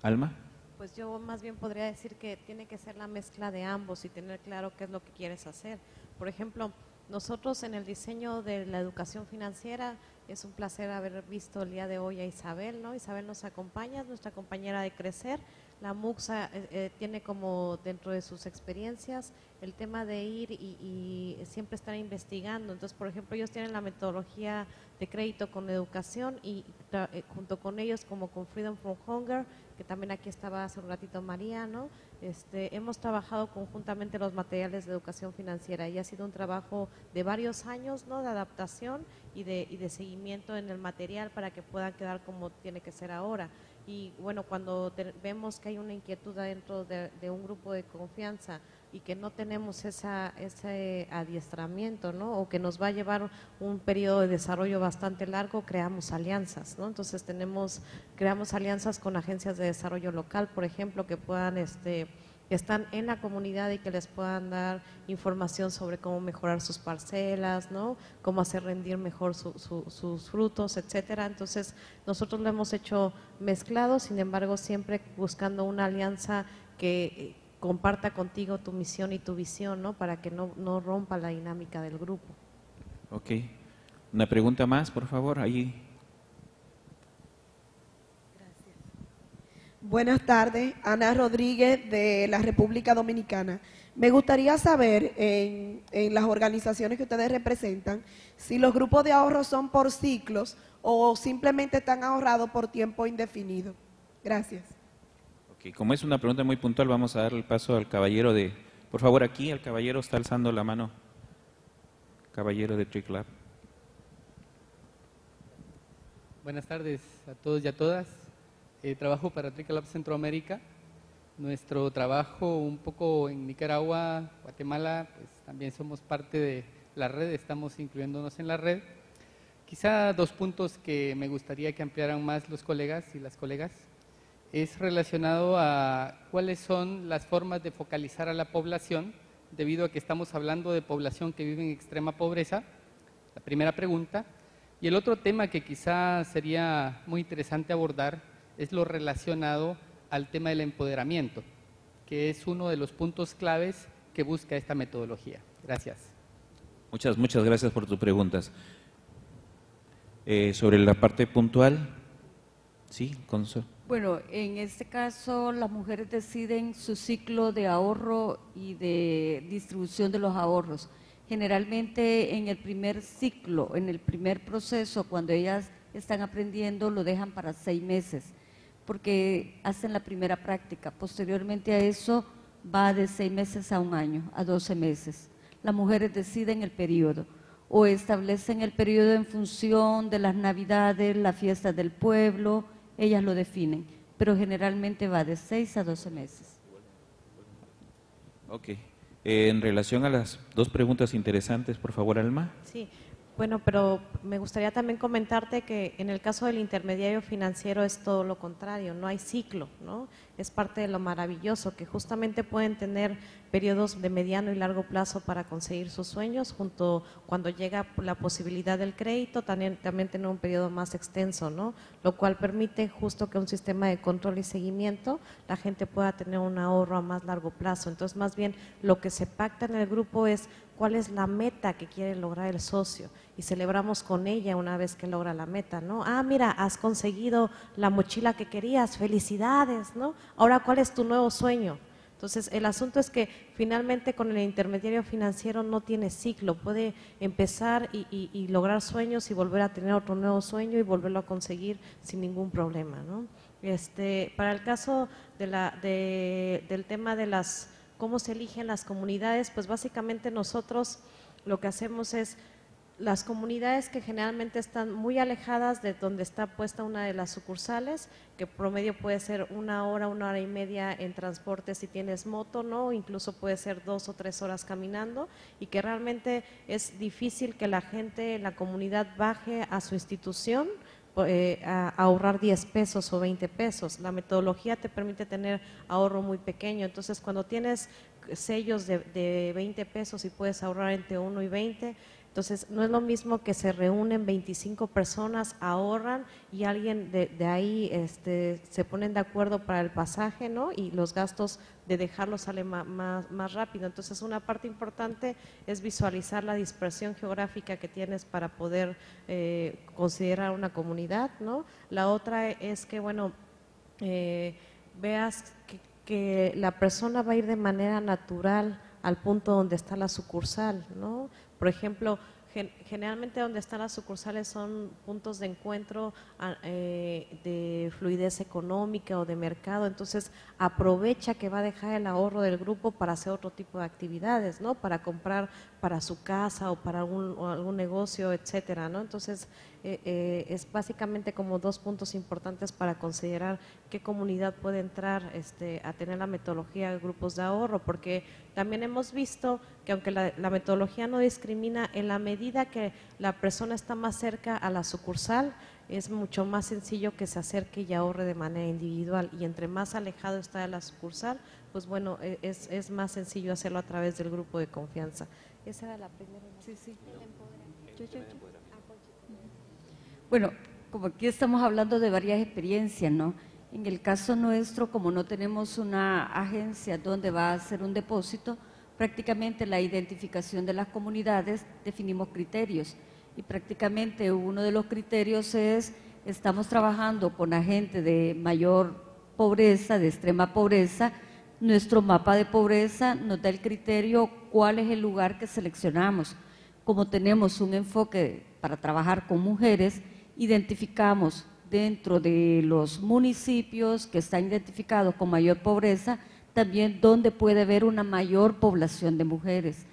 ¿Alma? Pues yo más bien podría decir que tiene que ser la mezcla de ambos y tener claro qué es lo que quieres hacer. Por ejemplo, nosotros en el diseño de la educación financiera, es un placer haber visto el día de hoy a Isabel, ¿no? Isabel nos acompaña, es nuestra compañera de Crecer. La AMUCSS eh, eh, tiene como dentro de sus experiencias el tema de ir y, y siempre estar investigando. Entonces, por ejemplo, ellos tienen la metodología de crédito con educación y eh, junto con ellos, como con Freedom from Hunger, que también aquí estaba hace un ratito María, ¿no? Este, hemos trabajado conjuntamente los materiales de educación financiera y ha sido un trabajo de varios años, ¿no? De adaptación y de, y de seguimiento en el material para que pueda quedar como tiene que ser ahora. Y bueno, cuando te, vemos que hay una inquietud dentro de, de un grupo de confianza y que no tenemos esa, ese adiestramiento, ¿no? O que nos va a llevar un periodo de desarrollo bastante largo, creamos alianzas, ¿no? Entonces tenemos, creamos alianzas con agencias de desarrollo local, por ejemplo, que puedan, este, que están en la comunidad y que les puedan dar información sobre cómo mejorar sus parcelas, ¿no? Cómo hacer rendir mejor su, su, sus frutos, etcétera. Entonces, nosotros lo hemos hecho mezclado, sin embargo, siempre buscando una alianza que comparta contigo tu misión y tu visión, ¿no? Para que no, no rompa la dinámica del grupo. Ok. Una pregunta más, por favor, allí. Buenas tardes, Ana Rodríguez de la República Dominicana. Me gustaría saber en, en las organizaciones que ustedes representan si los grupos de ahorro son por ciclos o simplemente están ahorrados por tiempo indefinido. Gracias. Okay, como es una pregunta muy puntual, vamos a dar el paso al caballero de… Por favor, aquí el caballero está alzando la mano. Caballero de Trick Lab. Buenas tardes a todos y a todas. Eh, trabajo para Tricolab Centroamérica. Nuestro trabajo un poco en Nicaragua, Guatemala, pues también somos parte de la red, estamos incluyéndonos en la red. Quizá dos puntos que me gustaría que ampliaran más los colegas y las colegas es relacionado a cuáles son las formas de focalizar a la población, debido a que estamos hablando de población que vive en extrema pobreza, la primera pregunta. Y el otro tema que quizá sería muy interesante abordar es lo relacionado al tema del empoderamiento, que es uno de los puntos claves que busca esta metodología. Gracias. Muchas, muchas gracias por tus preguntas. Eh, sobre la parte puntual, sí, Consuelo. Bueno, en este caso las mujeres deciden su ciclo de ahorro y de distribución de los ahorros. Generalmente en el primer ciclo, en el primer proceso, cuando ellas están aprendiendo, lo dejan para seis meses, porque hacen la primera práctica. Posteriormente a eso va de seis meses a un año, a doce meses. Las mujeres deciden el periodo o establecen el periodo en función de las navidades, las fiestas del pueblo, ellas lo definen, pero generalmente va de seis a doce meses. Ok. Eh, en relación a las dos preguntas interesantes, por favor, Alma. Sí. Bueno, pero me gustaría también comentarte que en el caso del intermediario financiero es todo lo contrario, no hay ciclo, ¿no? Es parte de lo maravilloso, que justamente pueden tener periodos de mediano y largo plazo para conseguir sus sueños, junto cuando llega la posibilidad del crédito, también, también tener un periodo más extenso, ¿no? Lo cual permite justo que un sistema de control y seguimiento, la gente pueda tener un ahorro a más largo plazo. Entonces, más bien, lo que se pacta en el grupo es cuál es la meta que quiere lograr el socio y celebramos con ella una vez que logra la meta, ¿no? Ah, mira, has conseguido la mochila que querías, felicidades, ¿no? Ahora, ¿cuál es tu nuevo sueño? Entonces, el asunto es que finalmente con el intermediario financiero no tiene ciclo, puede empezar y, y, y lograr sueños y volver a tener otro nuevo sueño y volverlo a conseguir sin ningún problema, ¿no? Este, para el caso de la, de, del tema de las… ¿Cómo se eligen las comunidades? Pues básicamente nosotros lo que hacemos es las comunidades que generalmente están muy alejadas de donde está puesta una de las sucursales, que promedio puede ser una hora, una hora y media en transporte si tienes moto, ¿no? O incluso puede ser dos o tres horas caminando, y que realmente es difícil que la gente, la comunidad baje a su institución eh, a, a ahorrar diez pesos o veinte pesos. La metodología te permite tener ahorro muy pequeño, entonces cuando tienes sellos de, de veinte pesos y puedes ahorrar entre uno y veinte, entonces, no es lo mismo que se reúnen veinticinco personas, ahorran y alguien de, de ahí este, se ponen de acuerdo para el pasaje, ¿no? Y los gastos de dejarlo sale más, más rápido. Entonces, una parte importante es visualizar la dispersión geográfica que tienes para poder eh, considerar una comunidad, ¿no? La otra es que, bueno, eh, veas que, que la persona va a ir de manera natural al punto donde está la sucursal, ¿no? Por ejemplo, generalmente donde están las sucursales son puntos de encuentro eh, de fluidez económica o de mercado, entonces aprovecha que va a dejar el ahorro del grupo para hacer otro tipo de actividades, ¿no? Para comprar para su casa o para algún, o algún negocio, etcétera, ¿no? Entonces, eh, eh, es básicamente como dos puntos importantes para considerar qué comunidad puede entrar este, a tener la metodología de grupos de ahorro, porque también hemos visto que aunque la, la metodología no discrimina, en la medida que la persona está más cerca a la sucursal, es mucho más sencillo que se acerque y ahorre de manera individual, y entre más alejado está de la sucursal, pues bueno, es, es más sencillo hacerlo a través del grupo de confianza. Esa era la primera. Sí, sí. Bueno, como aquí estamos hablando de varias experiencias, ¿no? En el caso nuestro, como no tenemos una agencia donde va a hacer un depósito, prácticamente la identificación de las comunidades, definimos criterios, y prácticamente uno de los criterios es, estamos trabajando con la gente de mayor pobreza, de extrema pobreza, nuestro mapa de pobreza nos da el criterio cuál es el lugar que seleccionamos. Como tenemos un enfoque para trabajar con mujeres, identificamos dentro de los municipios que están identificados con mayor pobreza, también donde puede haber una mayor población de mujeres.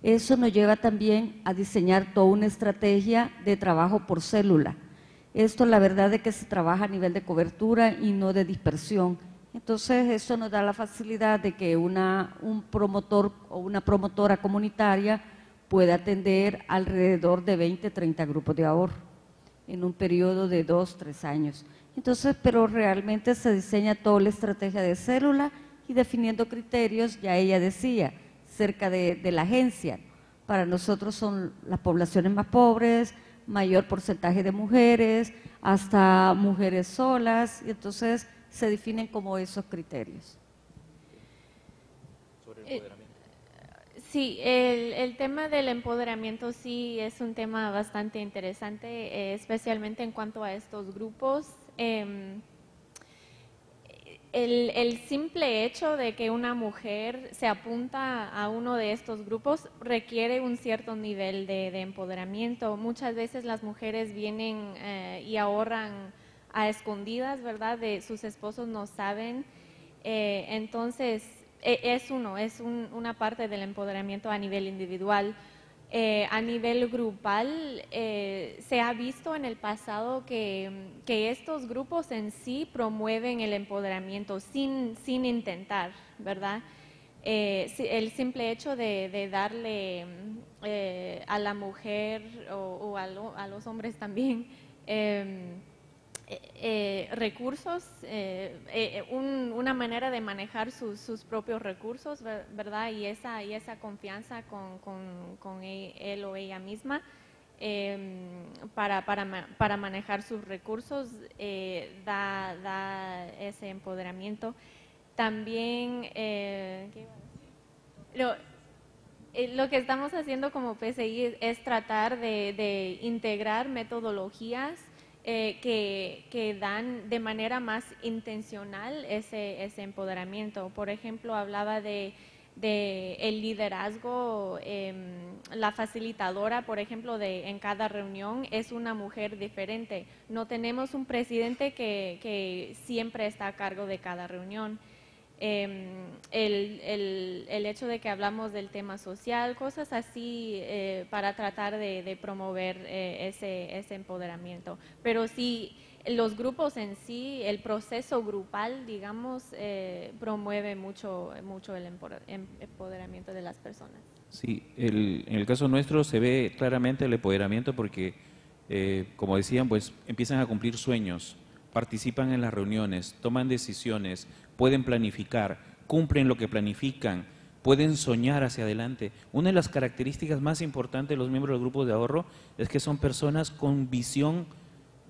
Eso nos lleva también a diseñar toda una estrategia de trabajo por célula. Esto la verdad es que se trabaja a nivel de cobertura y no de dispersión. Entonces eso nos da la facilidad de que una, un promotor o una promotora comunitaria pueda atender alrededor de veinte, treinta grupos de ahorro en un periodo de dos, tres años. Entonces, pero realmente se diseña toda la estrategia de célula y definiendo criterios, ya ella decía, cerca de, de la agencia. Para nosotros son las poblaciones más pobres, mayor porcentaje de mujeres, hasta mujeres solas, y entonces se definen como esos criterios. Sobre el empoderamiento. Eh, sí, el, el tema del empoderamiento sí es un tema bastante interesante, eh, especialmente en cuanto a estos grupos. Eh, El, el simple hecho de que una mujer se apunta a uno de estos grupos requiere un cierto nivel de, de empoderamiento. Muchas veces las mujeres vienen eh, y ahorran a escondidas, ¿verdad? De sus esposos no saben. Eh, entonces, eh, es uno, es un, una parte del empoderamiento a nivel individual. Eh, a nivel grupal, eh, se ha visto en el pasado que, que estos grupos en sí promueven el empoderamiento sin, sin intentar, ¿verdad? Eh, el simple hecho de, de darle eh, a la mujer o, o a, lo, a los hombres también eh, eh, recursos, eh, eh, un, una manera de manejar sus, sus propios recursos, ¿verdad? Y esa, y esa confianza con, con, con él o ella misma eh, para, para, para manejar sus recursos eh, da, da ese empoderamiento. También eh, lo, eh, lo que estamos haciendo como P C I es, es tratar de, de integrar metodologías Eh, que, que dan de manera más intencional ese, ese empoderamiento. Por ejemplo, hablaba de, de el liderazgo, eh, la facilitadora, por ejemplo, de en cada reunión es una mujer diferente. No tenemos un presidente que, que siempre está a cargo de cada reunión. eh, el, el, el hecho de que hablamos del tema social, cosas así eh, para tratar de, de promover eh, ese, ese empoderamiento. Pero sí, los grupos en sí, el proceso grupal, digamos, eh, promueve mucho, mucho el empoderamiento de las personas. Sí, el, en el caso nuestro se ve claramente el empoderamiento porque, eh, como decían, pues empiezan a cumplir sueños, participan en las reuniones, toman decisiones, pueden planificar, cumplen lo que planifican, pueden soñar hacia adelante. Una de las características más importantes de los miembros del grupo de ahorro es que son personas con visión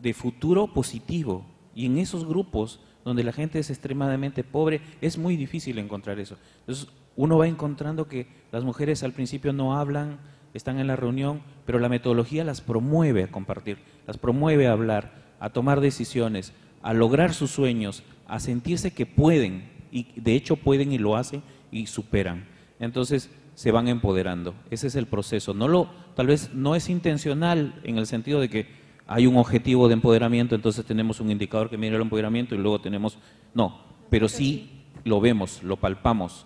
de futuro positivo, y en esos grupos donde la gente es extremadamente pobre es muy difícil encontrar eso. Entonces uno va encontrando que las mujeres al principio no hablan, están en la reunión, pero la metodología las promueve a compartir, las promueve a hablar, a tomar decisiones, a lograr sus sueños, a sentirse que pueden, y de hecho pueden y lo hacen y superan. Entonces se van empoderando, ese es el proceso. No lo, tal vez no es intencional en el sentido de que hay un objetivo de empoderamiento, entonces tenemos un indicador que mide el empoderamiento y luego tenemos… No, pero sí lo vemos, lo palpamos,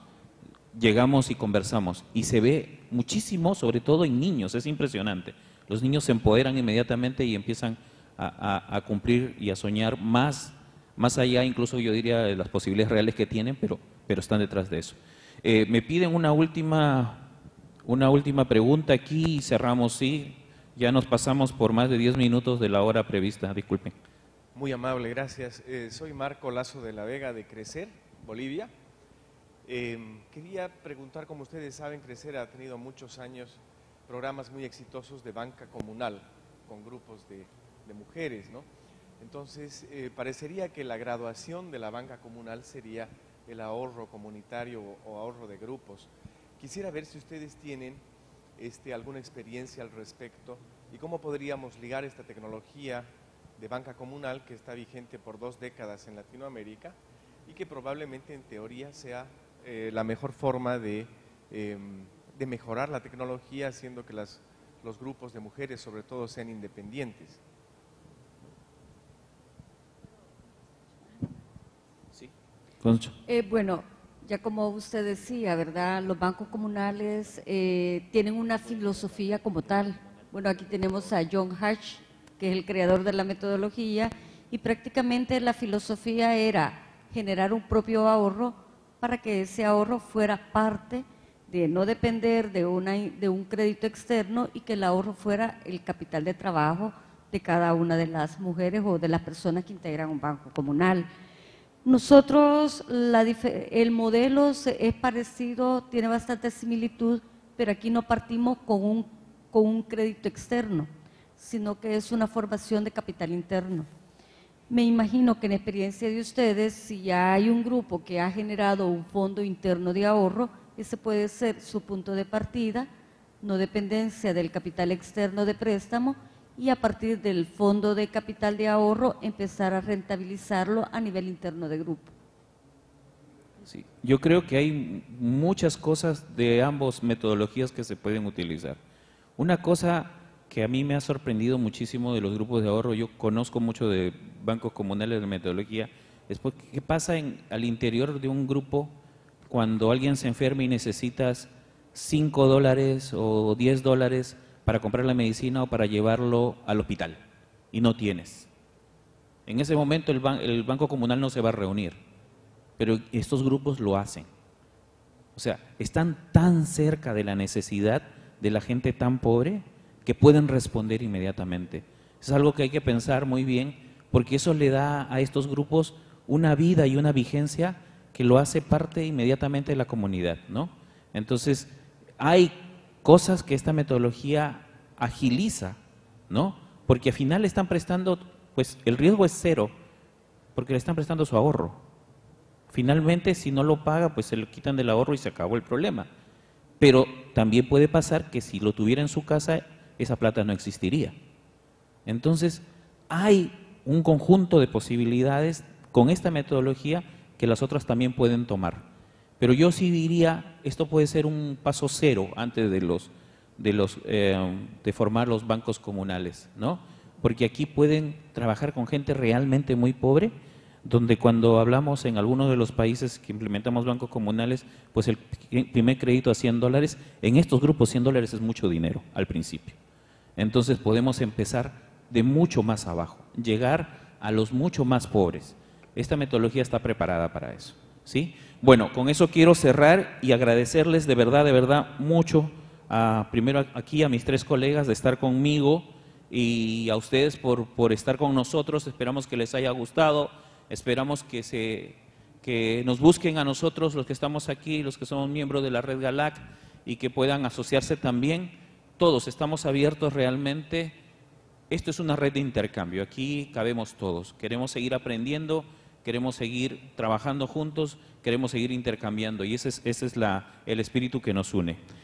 llegamos y conversamos. Y se ve muchísimo, sobre todo en niños, es impresionante. Los niños se empoderan inmediatamente y empiezan a, a, a cumplir y a soñar más, más allá, incluso yo diría, de las posibilidades reales que tienen, pero, pero están detrás de eso. Eh, me piden una última, una última pregunta aquí y cerramos, sí. Ya nos pasamos por más de diez minutos de la hora prevista, disculpen. Muy amable, gracias. Eh, soy Marco Lazo de la Vega de Crecer, Bolivia. Eh, quería preguntar, como ustedes saben, Crecer ha tenido muchos años programas muy exitosos de banca comunal con grupos de, de mujeres, ¿no? Entonces, eh, parecería que la graduación de la banca comunal sería el ahorro comunitario o ahorro de grupos. Quisiera ver si ustedes tienen Este, alguna experiencia al respecto y cómo podríamos ligar esta tecnología de banca comunal que está vigente por dos décadas en Latinoamérica y que probablemente en teoría sea eh, la mejor forma de, eh, de mejorar la tecnología haciendo que las, los grupos de mujeres sobre todo sean independientes. Sí. Eh, bueno, ya como usted decía, ¿verdad? Los bancos comunales eh, tienen una filosofía como tal. Bueno, aquí tenemos a John Hatch, que es el creador de la metodología, y prácticamente la filosofía era generar un propio ahorro para que ese ahorro fuera parte de no depender de, una, de un crédito externo y que el ahorro fuera el capital de trabajo de cada una de las mujeres o de las personas que integran un banco comunal. Nosotros, la, el modelo es parecido, tiene bastante similitud, pero aquí no partimos con un, con un crédito externo, sino que es una formación de capital interno. Me imagino que en experiencia de ustedes, si ya hay un grupo que ha generado un fondo interno de ahorro, ese puede ser su punto de partida, no dependencia del capital externo de préstamo, y a partir del fondo de capital de ahorro empezar a rentabilizarlo a nivel interno de grupo. Sí, yo creo que hay muchas cosas de ambas metodologías que se pueden utilizar. Una cosa que a mí me ha sorprendido muchísimo de los grupos de ahorro, yo conozco mucho de bancos comunales de metodología, es porque qué pasa en, al interior de un grupo cuando alguien se enferma y necesitas cinco dólares o diez dólares para comprar la medicina o para llevarlo al hospital, y no tienes. En ese momento el, ban el Banco Comunal no se va a reunir, pero estos grupos lo hacen. O sea, están tan cerca de la necesidad de la gente tan pobre que pueden responder inmediatamente. Es algo que hay que pensar muy bien, porque eso le da a estos grupos una vida y una vigencia que lo hace parte inmediatamente de la comunidad, ¿no? Entonces, hay cosas que esta metodología agiliza, ¿no? Porque al final le están prestando, pues el riesgo es cero, porque le están prestando su ahorro. Finalmente, si no lo paga, pues se lo quitan del ahorro y se acabó el problema. Pero también puede pasar que si lo tuviera en su casa, esa plata no existiría. Entonces, hay un conjunto de posibilidades con esta metodología que las otras también pueden tomar. Pero yo sí diría, esto puede ser un paso cero antes de los de los eh, de formar los bancos comunales, ¿no? Porque aquí pueden trabajar con gente realmente muy pobre, donde cuando hablamos en algunos de los países que implementamos bancos comunales, pues el primer crédito a cien dólares, en estos grupos cien dólares es mucho dinero al principio. Entonces podemos empezar de mucho más abajo, llegar a los mucho más pobres. Esta metodología está preparada para eso, ¿sí? Bueno, con eso quiero cerrar y agradecerles de verdad, de verdad, mucho, a, primero aquí a mis tres colegas de estar conmigo y a ustedes por, por estar con nosotros. Esperamos que les haya gustado, esperamos que, se, que nos busquen a nosotros los que estamos aquí, los que somos miembros de la Red GALAC, y que puedan asociarse también. Todos estamos abiertos realmente. Esto es una red de intercambio, aquí cabemos todos, queremos seguir aprendiendo, queremos seguir trabajando juntos, queremos seguir intercambiando, y ese es, ese es la, el espíritu que nos une.